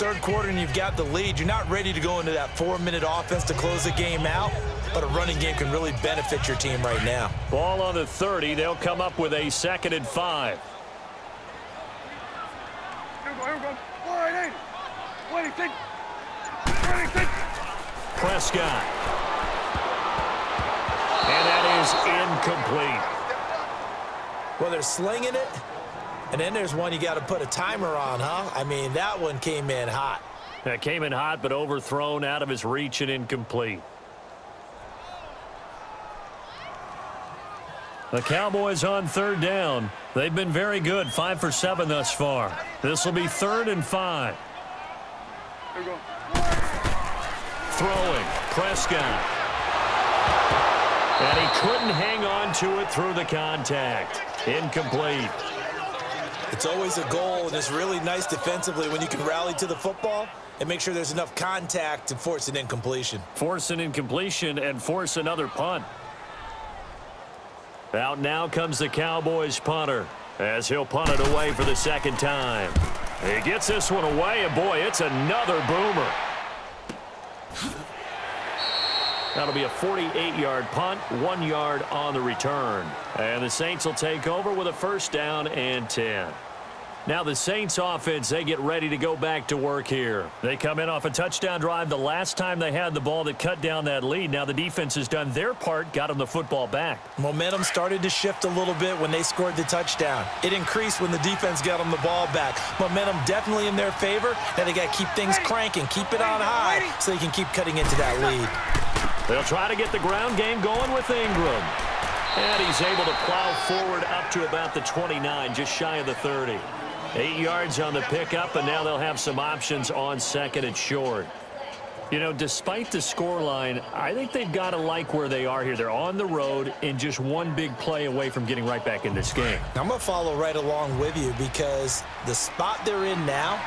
third quarter and you've got the lead, you're not ready to go into that four-minute offense to close the game out, but a running game can really benefit your team right now. Ball on the thirty. They'll come up with a second and five. Prescott. And that is incomplete. Well, they're slinging it, and then there's one you got to put a timer on, huh? I mean, that one came in hot. That came in hot, but overthrown out of his reach and incomplete. The Cowboys on third down. They've been very good, five for seven thus far. This will be third and five. Here we go. Throwing, Prescott. And he couldn't hang on to it through the contact. Incomplete. It's always a goal, and it's really nice defensively when you can rally to the football and make sure there's enough contact to force an incompletion. Force an incompletion and force another punt. Out now comes the Cowboys punter as he'll punt it away for the second time. He gets this one away, and boy, it's another boomer. That'll be a forty-eight yard punt, one yard on the return. And the Saints will take over with a first down and ten. Now the Saints offense, they get ready to go back to work here. They come in off a touchdown drive the last time they had the ball that cut down that lead. Now the defense has done their part, got them the football back. Momentum started to shift a little bit when they scored the touchdown. It increased when the defense got them the ball back. Momentum definitely in their favor. Now they got to keep things cranking, keep it on high so they can keep cutting into that lead. They'll try to get the ground game going with Ingram. And he's able to plow forward up to about the twenty-nine, just shy of the thirty. Eight yards on the pickup, and now they'll have some options on second and short. You know, despite the scoreline, I think they've got to like where they are here. They're on the road and just one big play away from getting right back in this game. Now, I'm going to follow right along with you because the spot they're in now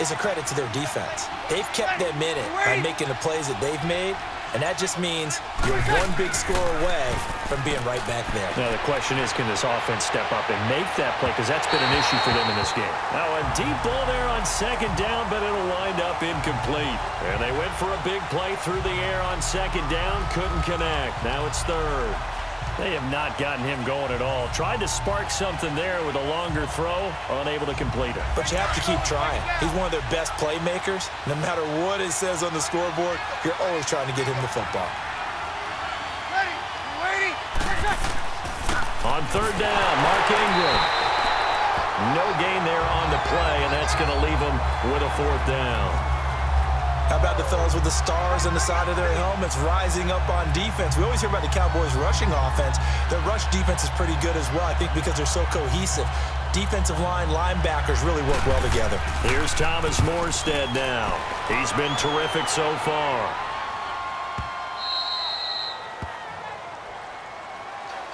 is a credit to their defense. They've kept them in it by making the plays that they've made, and that just means you're one big score away from being right back there. Now the question is, can this offense step up and make that play? Because that's been an issue for them in this game. Now a deep ball there on second down, but it'll wind up incomplete. And they went for a big play through the air on second down, couldn't connect. Now it's third. They have not gotten him going at all. Tried to spark something there with a longer throw, unable to complete it. But you have to keep trying. He's one of their best playmakers. No matter what it says on the scoreboard, you're always trying to get him the football. On third down, Mark Ingram. No gain there on the play, and that's going to leave him with a fourth down. How about the fellas with the stars on the side of their helmets rising up on defense? We always hear about the Cowboys' rushing offense. Their rush defense is pretty good as well, I think, because they're so cohesive. Defensive line linebackers really work well together. Here's Thomas Morstead now. He's been terrific so far.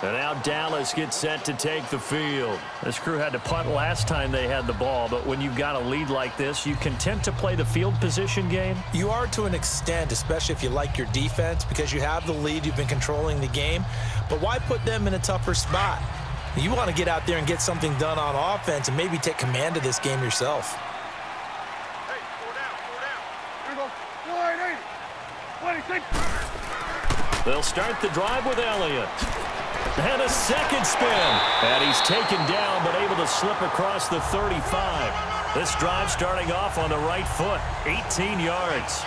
And now Dallas gets set to take the field. This crew had to punt last time they had the ball, but when you've got a lead like this, you can tend to play the field position game. You are to an extent, especially if you like your defense, because you have the lead, you've been controlling the game. But why put them in a tougher spot? You want to get out there and get something done on offense and maybe take command of this game yourself. Hey, four down, four down. Here we go. twenty-six. They'll start the drive with Elliott. And a second spin. And he's taken down, but able to slip across the thirty-five. This drive starting off on the right foot, eighteen yards.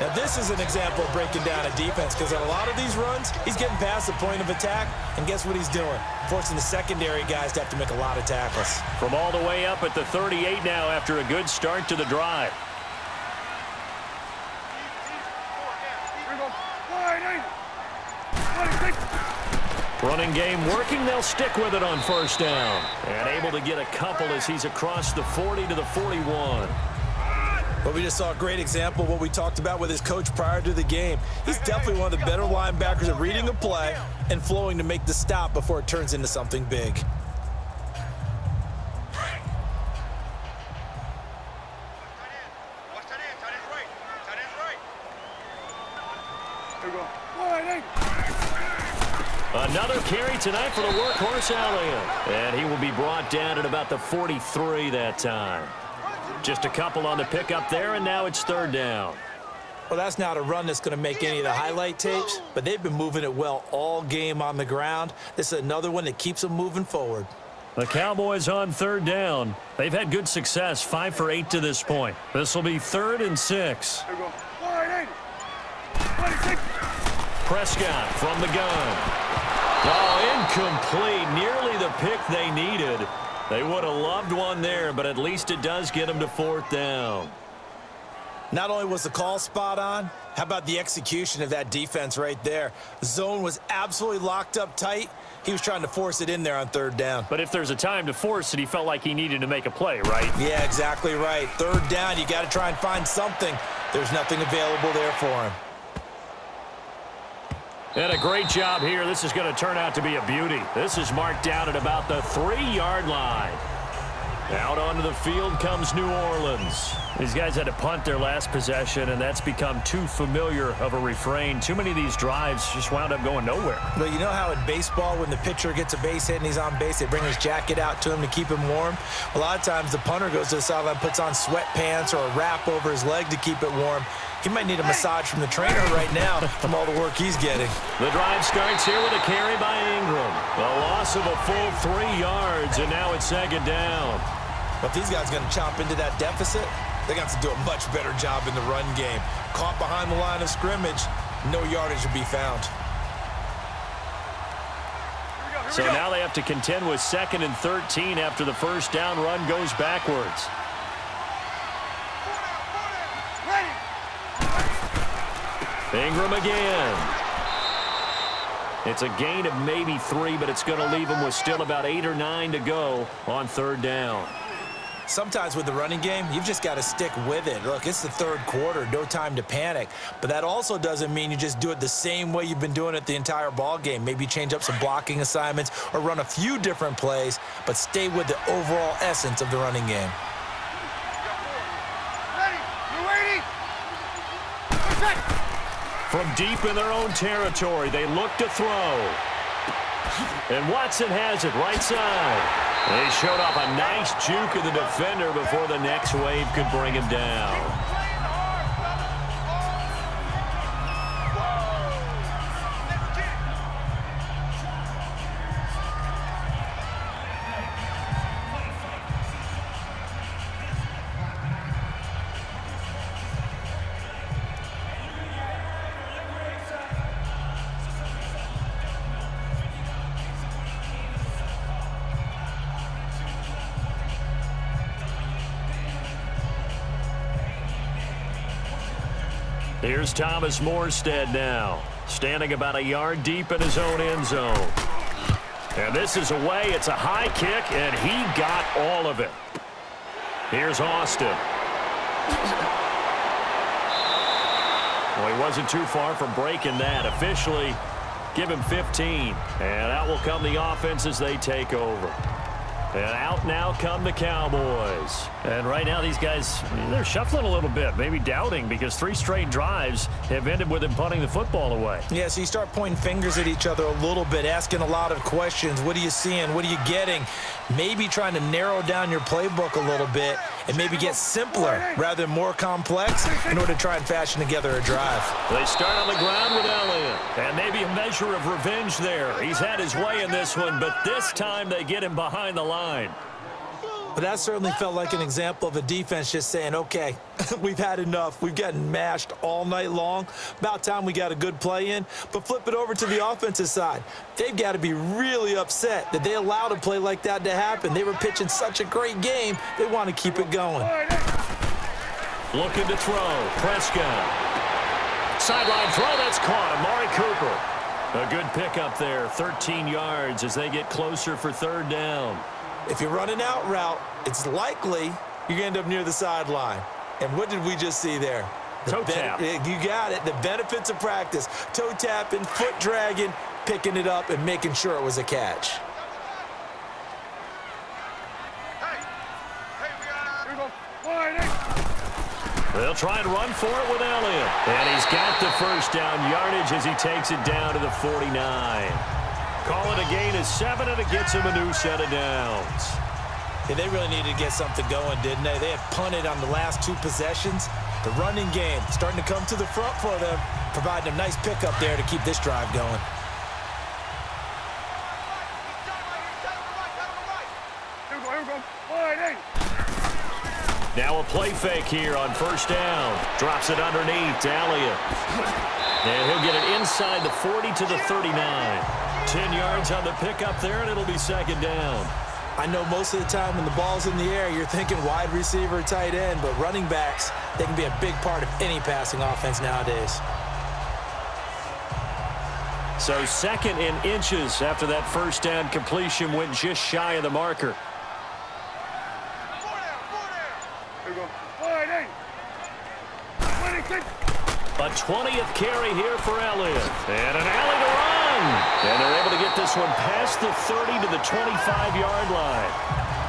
Now, this is an example of breaking down a defense, because on a lot of these runs, he's getting past the point of attack, and guess what he's doing? Forcing the secondary guys to have to make a lot of tackles. From all the way up at the thirty-eight now after a good start to the drive. Running game working, they'll stick with it on first down. And able to get a couple as he's across the forty to the forty-one. But we just saw a great example of what we talked about with his coach prior to the game. He's definitely one of the better linebackers at reading a play and flowing to make the stop before it turns into something big. Another carry tonight for the workhorse Elliott. And he will be brought down at about the forty-three that time. Just a couple on the pickup there, and now it's third down. Well, that's not a run that's going to make any of the highlight tapes, but they've been moving it well all game on the ground. This is another one that keeps them moving forward. The Cowboys on third down. They've had good success, five for eight to this point. This will be third and six. Prescott from the gun. Oh, incomplete. Nearly the pick they needed. They would have loved one there, but at least it does get them to fourth down. Not only was the call spot on, how about the execution of that defense right there? The zone was absolutely locked up tight. He was trying to force it in there on third down. But if there's a time to force it, he felt like he needed to make a play, right? Yeah, exactly right. Third down, you got to try and find something. There's nothing available there for him. And a great job here. This is going to turn out to be a beauty. This is marked down at about the three-yard line. Out onto the field comes New Orleans. These guys had to punt their last possession, and that's become too familiar of a refrain. Too many of these drives just wound up going nowhere. Well, you know how in baseball, when the pitcher gets a base hit and he's on base, they bring his jacket out to him to keep him warm? A lot of times the punter goes to the sideline, puts on sweatpants or a wrap over his leg to keep it warm. He might need a massage from the trainer right now from all the work he's getting. The drive starts here with a carry by Ingram. A loss of a full three yards, and now it's second down. But these guys are going to chop into that deficit. They got to do a much better job in the run game. Caught behind the line of scrimmage, no yardage would be found. Here we go, here we so go. Now they have to contend with second and thirteen after the first down run goes backwards. Ingram again. It's a gain of maybe three, but it's going to leave them with still about eight or nine to go on third down. Sometimes with the running game, you've just got to stick with it. Look, it's the third quarter, no time to panic. But that also doesn't mean you just do it the same way you've been doing it the entire ball game. Maybe change up some blocking assignments or run a few different plays, but stay with the overall essence of the running game. From deep in their own territory, they look to throw. And Watson has it right side. They showed off a nice juke of the defender before the next wave could bring him down. Here's Thomas Morstead now, standing about a yard deep in his own end zone. And this is away. It's a high kick, and he got all of it. Here's Austin. Well, he wasn't too far from breaking that. Officially, give him fifteen. And out will come the offense as they take over. And out now come the Cowboys. And right now these guys, they're shuffling a little bit, maybe doubting, because three straight drives have ended with them punting the football away. Yeah, so you start pointing fingers at each other a little bit, asking a lot of questions. What are you seeing? What are you getting? Maybe trying to narrow down your playbook a little bit and maybe get simpler rather than more complex in order to try and fashion together a drive. They start on the ground with Elliott. And maybe a measure of revenge there. He's had his way in this one, but this time they get him behind the line. But that certainly felt like an example of a defense just saying, okay, we've had enough. We've gotten mashed all night long. About time we got a good play in. But flip it over to the offensive side. They've got to be really upset that they allowed a play like that to happen. They were pitching such a great game. They want to keep it going. Looking to throw. Prescott. Sideline throw. That's caught. Amari Cooper. A good pickup there. thirteen yards as they get closer for third down. If you run an out route, it's likely you're going to end up near the sideline. And what did we just see there? The toe tap. You got it. The benefits of practice. Toe tapping, foot dragging, picking it up, and making sure it was a catch. They'll try and run for it with Elliott. And he's got the first down yardage as he takes it down to the forty-nine. Call it a gain of seven, and it gets him a new set of downs. And they really needed to get something going, didn't they? They had punted on the last two possessions. The running game starting to come to the front for them, providing a nice pickup there to keep this drive going. Now a play fake here on first down. Drops it underneath to Elliott. And he'll get it inside the forty to the thirty-nine. Ten yards on the pickup there, and it'll be second down. I know most of the time when the ball's in the air, you're thinking wide receiver, tight end, but running backs, they can be a big part of any passing offense nowadays. So second in inches after that first down completion went just shy of the marker. A twentieth carry here for Elliott. And an alley to run. And they're able to get this one past the thirty to the twenty-five yard line.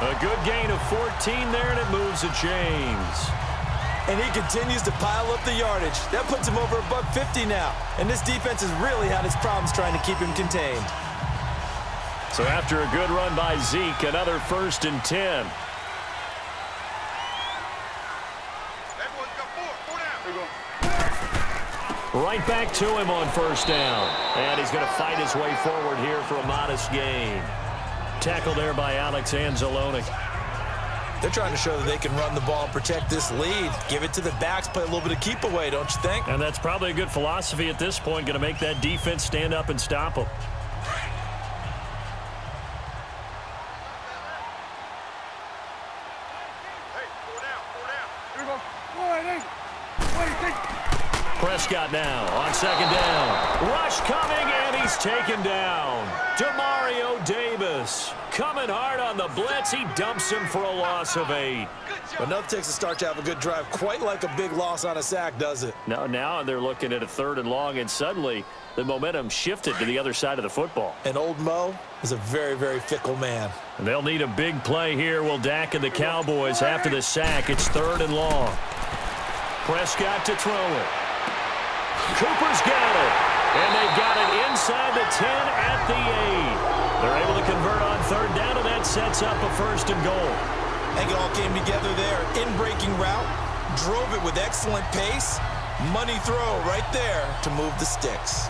A good gain of fourteen there, and it moves the chains. And he continues to pile up the yardage. That puts him over a buck fifty now. And this defense has really had its problems trying to keep him contained. So after a good run by Zeke, another first and ten. Right back to him on first down. And he's going to fight his way forward here for a modest gain. Tackle there by Alex Anzalone. They're trying to show that they can run the ball and protect this lead. Give it to the backs, play a little bit of keep away, don't you think? And that's probably a good philosophy at this point, going to make that defense stand up and stop them. Prescott now on second down. Rush coming, and he's taken down. Demario Davis coming hard on the blitz. He dumps him for a loss of eight. Enough takes to start to have a good drive, quite like a big loss on a sack, does it? No, now they're looking at a third and long, and suddenly the momentum shifted to the other side of the football. And old Mo is a very, very fickle man. And they'll need a big play here. Will Dak and the Cowboys after the sack. It's third and long. Prescott to throw it. Cooper's got it, and they've got it inside the ten at the eight. They're able to convert on third down, and that sets up a first and goal. I think it all came together there. In-breaking route, drove it with excellent pace. Money throw right there to move the sticks.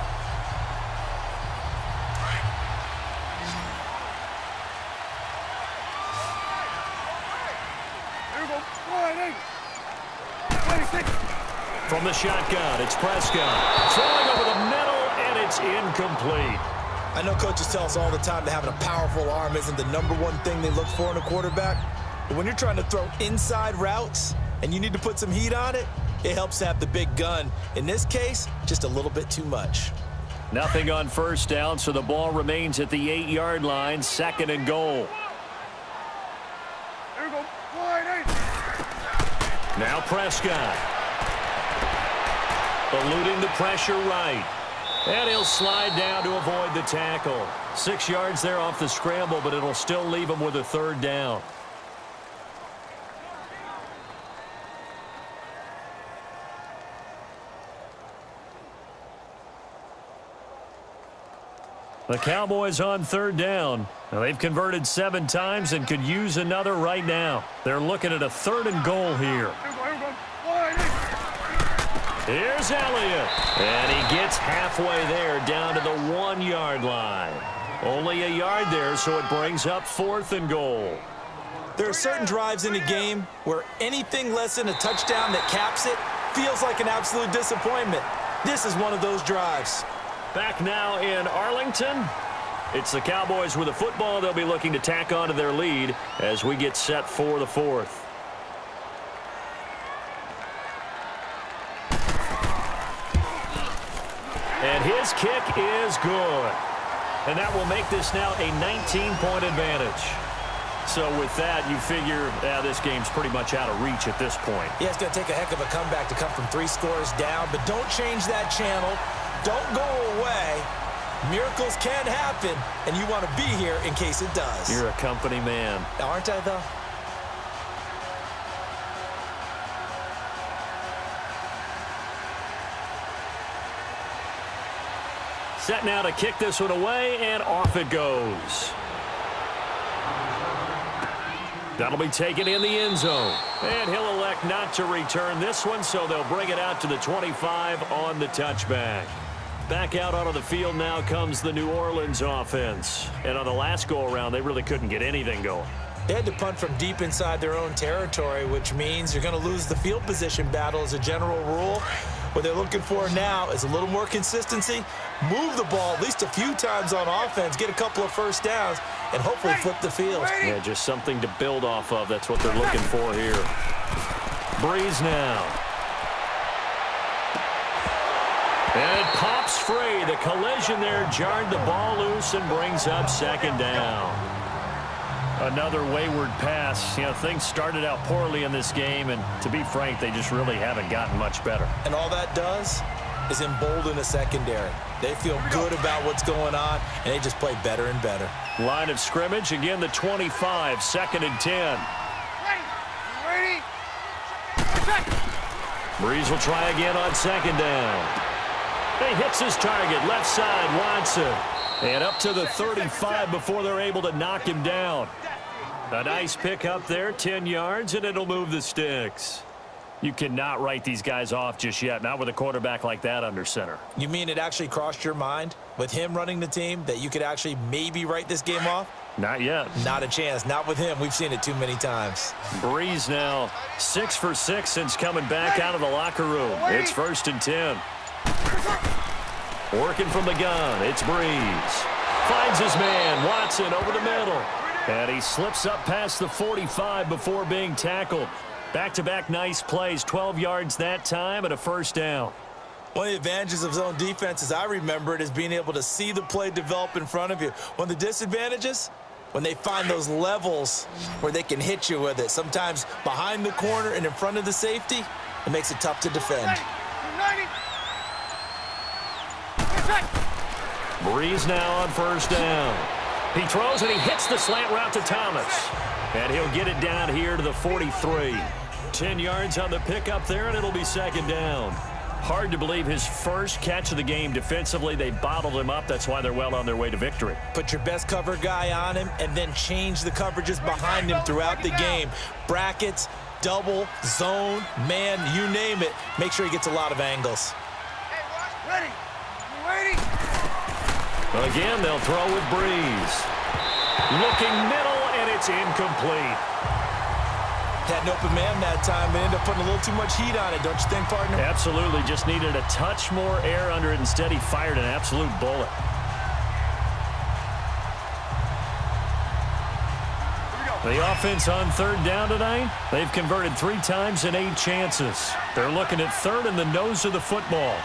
From the shotgun, it's Prescott. Throwing over the middle, and it's incomplete. I know coaches tell us all the time that having a powerful arm isn't the number one thing they look for in a quarterback. But when you're trying to throw inside routes and you need to put some heat on it, it helps to have the big gun. In this case, just a little bit too much. Nothing on first down, so the ball remains at the eight yard line, second and goal. There we go. Now Prescott. Eluding the pressure right. And he'll slide down to avoid the tackle. Six yards there off the scramble, but it'll still leave him with a third down. The Cowboys on third down. Now they've converted seven times and could use another right now. They're looking at a third and goal here. Here's Elliott, and he gets halfway there down to the one yard line. Only a yard there, so it brings up fourth and goal. There are certain drives in a game where anything less than a touchdown that caps it feels like an absolute disappointment. This is one of those drives. Back now in Arlington, it's the Cowboys with the football. They'll be looking to tack onto their lead as we get set for the fourth. And his kick is good. And that will make this now a nineteen point advantage. So with that, you figure, yeah, this game's pretty much out of reach at this point. Yeah, it's going to take a heck of a comeback to come from three scores down. But don't change that channel. Don't go away. Miracles can happen, and you want to be here in case it does. You're a company man. Aren't I, though? Set now to kick this one away, and off it goes. That'll be taken in the end zone. And he'll elect not to return this one, so they'll bring it out to the twenty-five on the touchback. Back out onto the field now comes the New Orleans offense. And on the last go-around, they really couldn't get anything going. They had to punt from deep inside their own territory, which means you're going to lose the field position battle as a general rule. What they're looking for now is a little more consistency, move the ball at least a few times on offense, get a couple of first downs, and hopefully flip the field. Yeah, just something to build off of. That's what they're looking for here. Breeze now. And it pops free. The collision there jarred the ball loose and brings up second down. Another wayward pass. You know, things started out poorly in this game, and to be frank, they just really haven't gotten much better. And all that does is embolden the secondary. They feel good about what's going on, and they just play better and better. Line of scrimmage, again, the twenty-five, second and ten. Ready? Ready? Breeze will try again on second down. He hits his target, left side, Watson. And up to the thirty-five before they're able to knock him down. A nice pick up there, ten yards, and it'll move the sticks. You cannot write these guys off just yet, not with a quarterback like that under center. You mean it actually crossed your mind with him running the team that you could actually maybe write this game off? Not yet. Not a chance. Not with him. We've seen it too many times. Breeze now, six for six since coming back out of the locker room. It's first and ten. Working from the gun, it's Breeze. Finds his man, Watson, over the middle. And he slips up past the forty-five before being tackled. Back-to-back nice plays, twelve yards that time and a first down. One of the advantages of zone defense, as I remember it, is being able to see the play develop in front of you. One of the disadvantages, when they find those levels where they can hit you with it. Sometimes behind the corner and in front of the safety, it makes it tough to defend. Breeze now on first down. He throws and he hits the slant route to Thomas. And he'll get it down here to the forty-three. Ten yards on the pickup there, and it'll be second down. Hard to believe his first catch of the game defensively. They bottled him up. That's why they're well on their way to victory. Put your best cover guy on him and then change the coverages behind him throughout the game. Brackets, double, zone, man, you name it. Make sure he gets a lot of angles. Ready. Again, they'll throw with Breeze. Looking middle, and it's incomplete. Had an open man that time. They ended up putting a little too much heat on it, don't you think, partner? Absolutely. Just needed a touch more air under it. Instead, he fired an absolute bullet. The offense on third down tonight, they've converted three times in eight chances. They're looking at third and the nose of the football.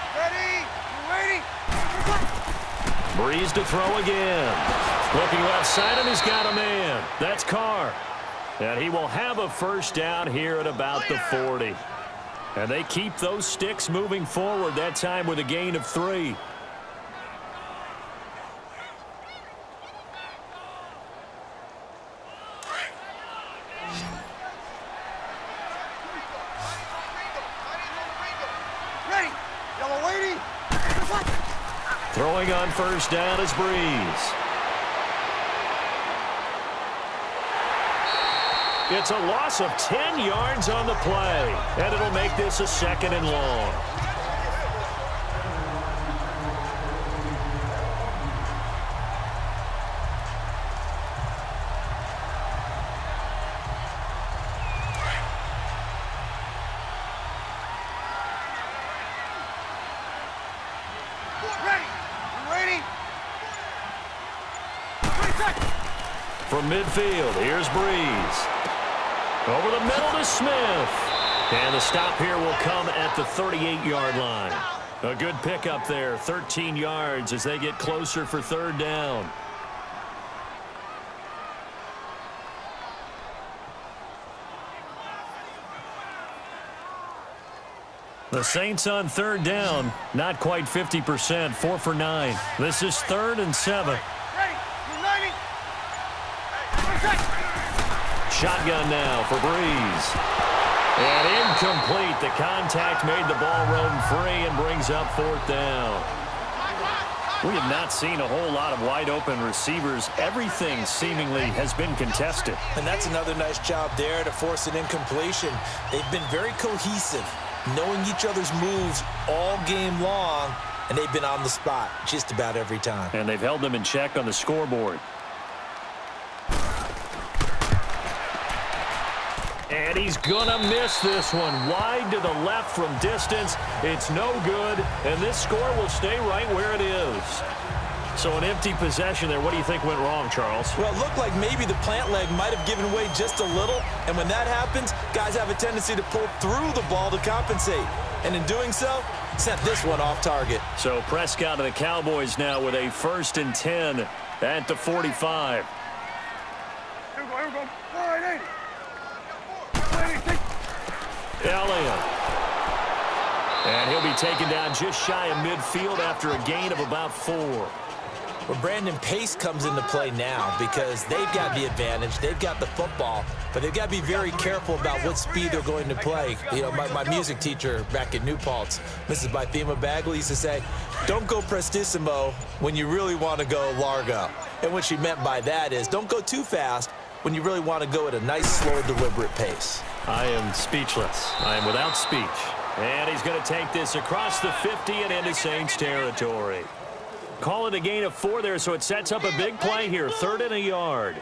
Breeze to throw again. Looking left side, and he's got a man. That's Carr. And he will have a first down here at about the forty. And they keep those sticks moving forward, that time with a gain of three. Throwing on first down is Breeze. It's a loss of ten yards on the play, and it'll make this a second and long. Midfield, here's Breeze. Over the middle to Smith. And the stop here will come at the thirty-eight yard line. A good pickup there, thirteen yards as they get closer for third down. The Saints on third down, not quite fifty percent, four for nine. This is third and seven. Shotgun now for Breeze. And incomplete. The contact made the ball roam free and brings up fourth down. We have not seen a whole lot of wide open receivers. Everything seemingly has been contested. And that's another nice job there to force an incompletion. They've been very cohesive, knowing each other's moves all game long, and they've been on the spot just about every time. And they've held them in check on the scoreboard. And he's gonna miss this one. Wide to the left from distance. It's no good, and this score will stay right where it is. So an empty possession there. What do you think went wrong, Charles? Well, it looked like maybe the plant leg might have given way just a little, and when that happens, guys have a tendency to pull through the ball to compensate. And in doing so, set this one off target. So Prescott to the Cowboys now with a first and ten at the forty-five. Here we go, here we go. All right, eighty. Elliott, and he'll be taken down just shy of midfield after a gain of about four. Well, Brandon, pace comes into play now because they've got the advantage. They've got the football, but they've got to be very careful about what speed they're going to play. You know, my, my music teacher back in New Paltz, Missus Bythema Bagley, used to say, don't go prestissimo when you really want to go largo. And what she meant by that is don't go too fast when you really want to go at a nice, slow, deliberate pace. I am speechless. I am without speech. And he's going to take this across the fifty and into Saints territory. Call it a gain of four there, so it sets up a big play here. Third and a yard.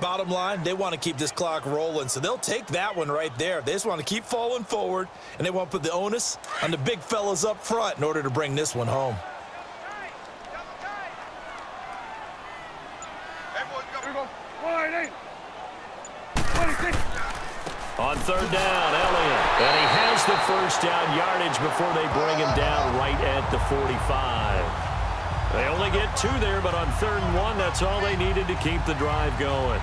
Bottom line, they want to keep this clock rolling, so they'll take that one right there. They just want to keep falling forward, and they want to put the onus on the big fellas up front in order to bring this one home. On third down, Elliott. And he has the first down yardage before they bring him down right at the forty-five. They only get two there, but on third and one, that's all they needed to keep the drive going.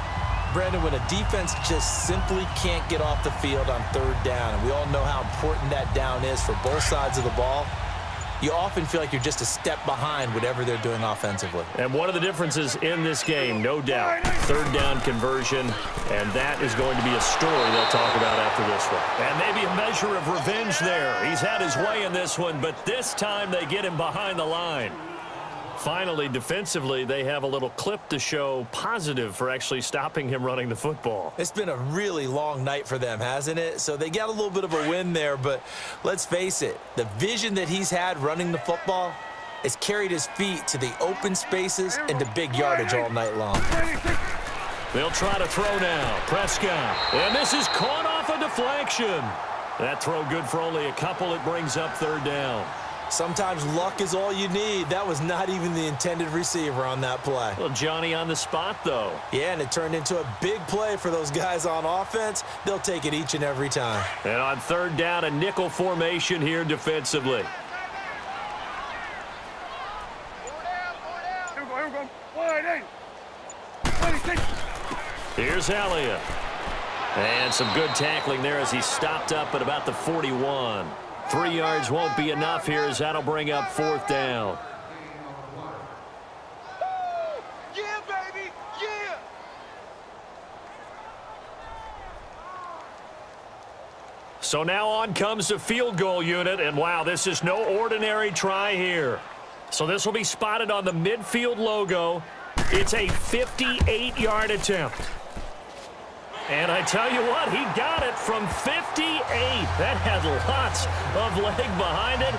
Brandon, when a defense just simply can't get off the field on third down, and we all know how important that down is for both sides of the ball, you often feel like you're just a step behind whatever they're doing offensively. And one of the differences in this game, no doubt, third down conversion, and that is going to be a story they'll talk about after this one. And maybe a measure of revenge there. He's had his way in this one, but this time they get him behind the line. Finally, defensively, they have a little clip to show positive for actually stopping him running the football. It's been a really long night for them, hasn't it? So they got a little bit of a win there, but let's face it, the vision that he's had running the football has carried his feet to the open spaces and to big yardage all night long. They'll try to throw now. Prescott. And this is caught off a deflection. That throw good for only a couple. It brings up third down. Sometimes luck is all you need. That was not even the intended receiver on that play. Well, Johnny on the spot, though. Yeah, and it turned into a big play for those guys on offense. They'll take it each and every time. And on third down, a nickel formation here defensively. Here's Elliott. And some good tackling there as he stopped up at about the forty-one. Three yards won't be enough here as that'll bring up fourth down. Yeah, baby, yeah. So now on comes the field goal unit, and wow, this is no ordinary try here. So this will be spotted on the midfield logo. It's a fifty-eight yard attempt. And I tell you what, he got it from fifty-eight. That had lots of leg behind it.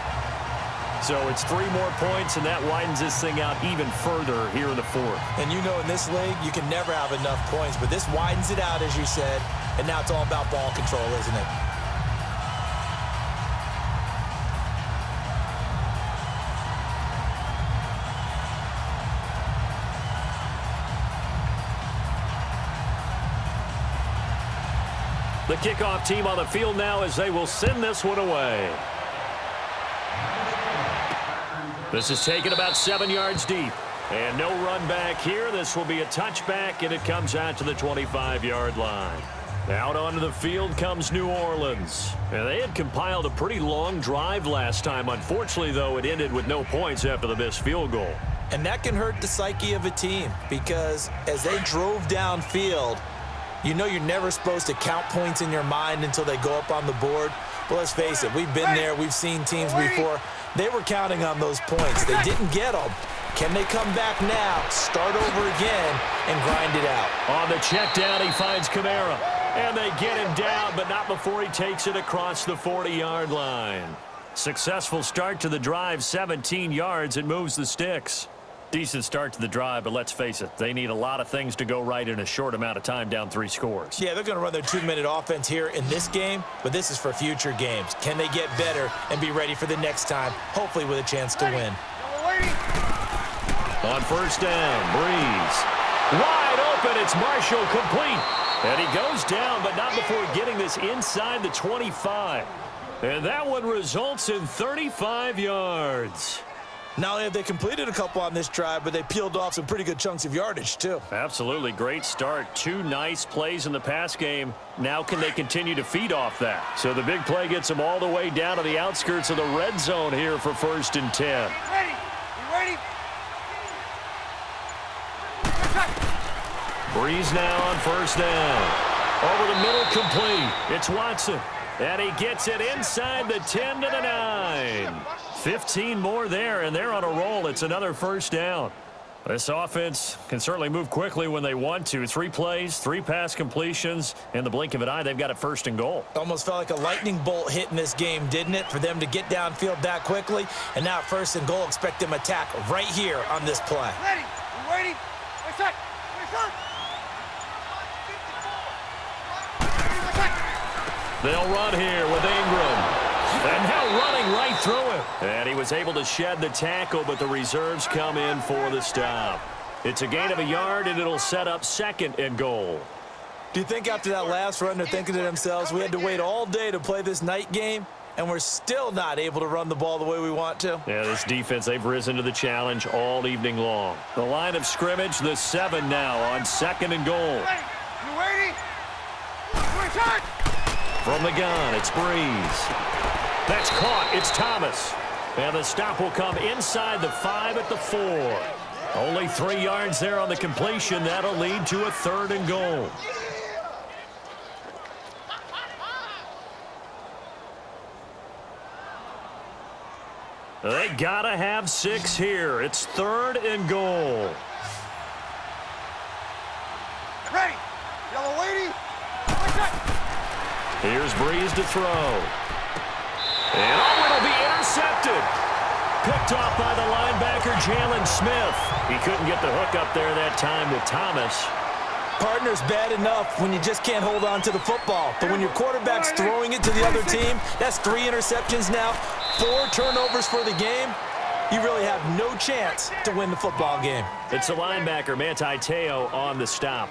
So it's three more points, and that widens this thing out even further here in the fourth. And you know in this league, you can never have enough points, but this widens it out, as you said, and now it's all about ball control, isn't it? The kickoff team on the field now as they will send this one away. This is taken about seven yards deep. And no run back here. This will be a touchback, and it comes out to the twenty-five yard line. Out onto the field comes New Orleans. And they had compiled a pretty long drive last time. Unfortunately, though, it ended with no points after the missed field goal. And that can hurt the psyche of a team because as they drove downfield, you know you're never supposed to count points in your mind until they go up on the board. But let's face it, we've been there. We've seen teams before. They were counting on those points. They didn't get them, Can they come back now, start over again, and grind it out? On the check down, he finds Kamara. And they get him down, but not before he takes it across the forty-yard line. Successful start to the drive, seventeen yards, and moves the sticks. Decent start to the drive, but let's face it, they need a lot of things to go right in a short amount of time, down three scores. Yeah, they're going to run their two-minute offense here in this game, but this is for future games. Can they get better and be ready for the next time, hopefully with a chance to win? On first down, Brees. Wide open, it's Marshall complete. And he goes down, but not before getting this inside the twenty-five. And that one results in thirty-five yards. Not only have they completed a couple on this drive, but they peeled off some pretty good chunks of yardage, too. Absolutely. Great start. Two nice plays in the pass game. Now can they continue to feed off that? So the big play gets them all the way down to the outskirts of the red zone here for first and ten. Ready. You ready? Breeze now on first down. Over the middle, complete. It's Watson. And he gets it inside the ten to the nine. fifteen more there, and they're on a roll. It's another first down. This offense can certainly move quickly when they want to. Three plays, three pass completions. In the blink of an eye, they've got a first and goal. Almost felt like a lightning bolt hit in this game, didn't it? For them to get downfield that quickly. And now first and goal, expect them to attack right here on this play. Ready, ready, we're set, we're set. They'll run here with Ingram. And now running right through him. And he was able to shed the tackle, but the reserves come in for the stop. It's a gain of a yard, and it'll set up second and goal. Do you think after that last run, they're thinking to themselves, we had to wait all day to play this night game, and we're still not able to run the ball the way we want to? Yeah, this defense, they've risen to the challenge all evening long. The line of scrimmage, the seven now on second and goal. You ready? From the gun, it's Breeze. That's caught. It's Thomas. And the stop will come inside the five at the four. Only three yards there on the completion. That'll lead to a third and goal. They gotta have six here. It's third and goal. Ready. Yellow lady. Here's Breeze to throw. And oh, it'll be intercepted. Picked off by the linebacker, Jalen Smith. He couldn't get the hook up there that time with Thomas. Partner's bad enough when you just can't hold on to the football. But when your quarterback's throwing it to the other team, that's three interceptions now, four turnovers for the game. You really have no chance to win the football game. It's the linebacker, Manti Te'o, on the stop.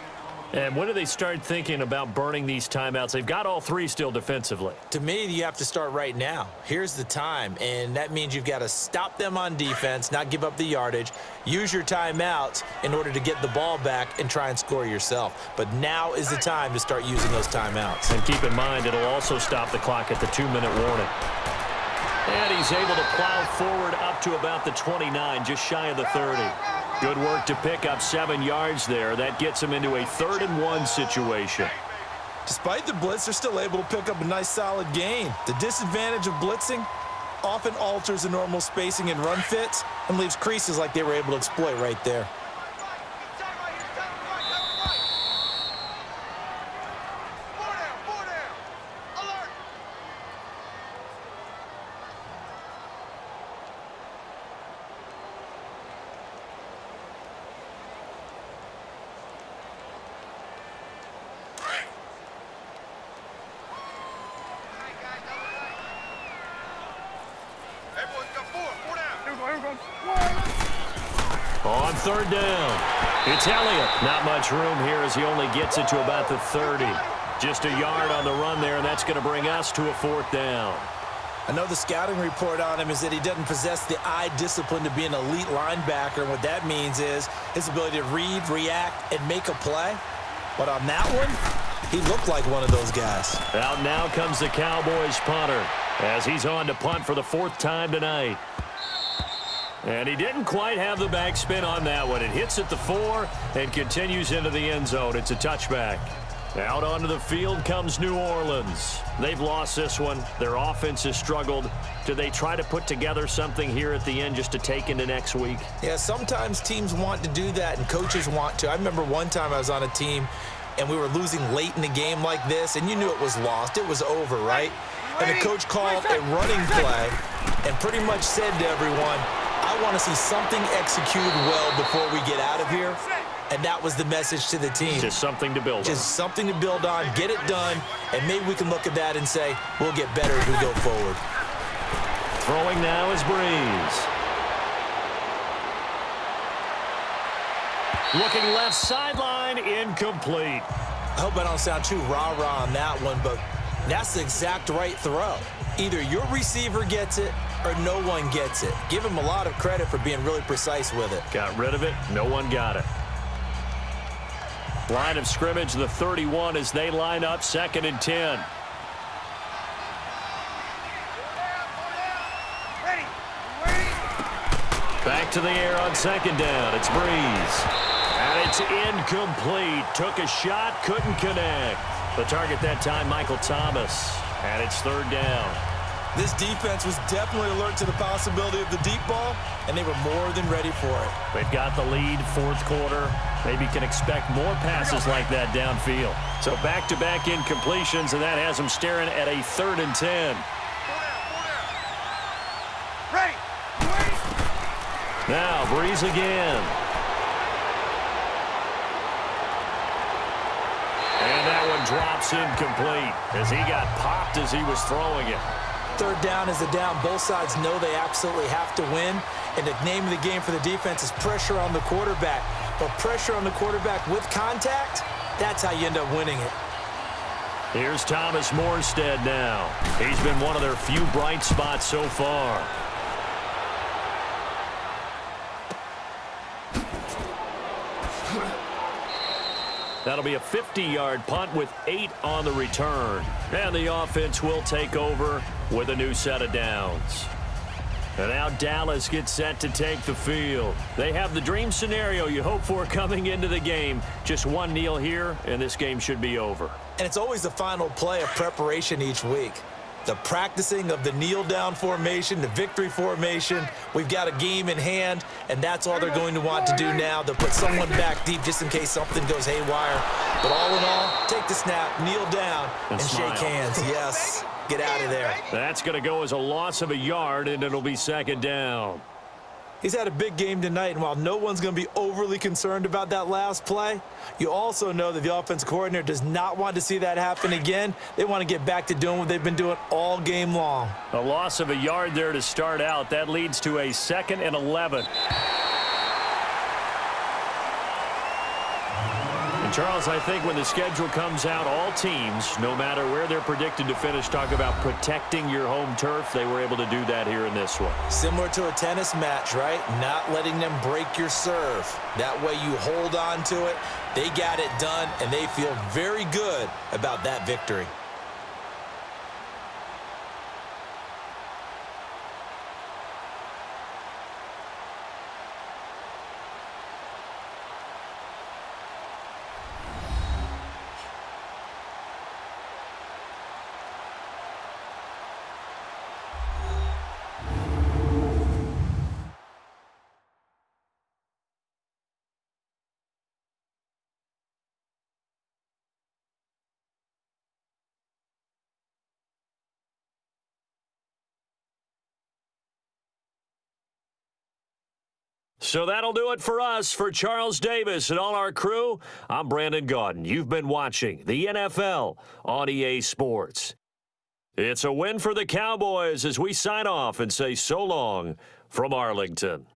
And when do they start thinking about burning these timeouts? They've got all three still defensively. To me, you have to start right now. Here's the time, and that means you've got to stop them on defense, not give up the yardage, use your timeouts in order to get the ball back and try and score yourself. But now is the time to start using those timeouts. And keep in mind, it'll also stop the clock at the two-minute warning. And he's able to plow forward up to about the twenty-nine, just shy of the thirty. Good work to pick up seven yards there. That gets him into a third and one situation. Despite the blitz, they're still able to pick up a nice solid gain. The disadvantage of blitzing often alters the normal spacing and run fits and leaves creases like they were able to exploit right there. On third down, it's Elliott. Not much room here as he only gets it to about the thirty. Just a yard on the run there, and that's going to bring us to a fourth down. I know the scouting report on him is that he doesn't possess the eye discipline to be an elite linebacker, and what that means is his ability to read, react, and make a play. But on that one, he looked like one of those guys. Out now comes the Cowboys punter as he's on to punt for the fourth time tonight. And he didn't quite have the backspin on that one. It hits at the four and continues into the end zone. It's a touchback. Out onto the field comes New Orleans. They've lost this one. Their offense has struggled. Do they try to put together something here at the end just to take into next week? Yeah, sometimes teams want to do that and coaches want to. I remember one time I was on a team and we were losing late in the game like this, and you knew it was lost. It was over, right? And the coach called a running play and pretty much said to everyone, I want to see something executed well before we get out of here. And that was the message to the team. Just something to build on. Just something to build on, get it done, and maybe we can look at that and say, we'll get better as we go forward. Throwing now is Brees. Looking left sideline, incomplete. I hope I don't sound too rah-rah on that one, but that's the exact right throw. Either your receiver gets it, or no one gets it. Give him a lot of credit for being really precise with it. Got rid of it, no one got it. Line of scrimmage, the thirty-one, as they line up second and ten. Ready. Ready. Back to the air on second down. It's Brees. And it's incomplete. Took a shot, couldn't connect. The target that time, Michael Thomas. And it's third down. This defense was definitely alert to the possibility of the deep ball, and they were more than ready for it. They've got the lead, fourth quarter. Maybe can expect more passes like that downfield. So back-to-back incompletions, and that has them staring at a third and ten. Ready. Ready. Now, Brees again. And that one drops incomplete as he got popped as he was throwing it. Third down is a down. Both sides know they absolutely have to win. And the name of the game for the defense is pressure on the quarterback. But pressure on the quarterback with contact, that's how you end up winning it. Here's Thomas Morstead now. He's been one of their few bright spots so far. That'll be a fifty-yard punt with eight on the return. And the offense will take over with a new set of downs. And now Dallas gets set to take the field. They have the dream scenario you hope for coming into the game. Just one kneel here, and this game should be over. And it's always the final play of preparation each week. The practicing of the kneel-down formation, the victory formation. We've got a game in hand, and that's all they're going to want to do now. They'll put someone back deep just in case something goes haywire. But all in all, take the snap, kneel down, and, and shake hands. Yes. Get out of there. That's going to go as a loss of a yard, and it'll be second down. He's had a big game tonight, and while no one's going to be overly concerned about that last play, you also know that the offensive coordinator does not want to see that happen again. They want to get back to doing what they've been doing all game long. A loss of a yard there to start out. That leads to a second and eleven. Charles, I think when the schedule comes out, all teams, no matter where they're predicted to finish, talk about protecting your home turf. They were able to do that here in this one. Similar to a tennis match, right? Not letting them break your serve. That way you hold on to it. They got it done, and they feel very good about that victory. So that'll do it for us. For Charles Davis and all our crew, I'm Brandon Gordon. You've been watching the N F L on E A Sports. It's a win for the Cowboys as we sign off and say so long from Arlington.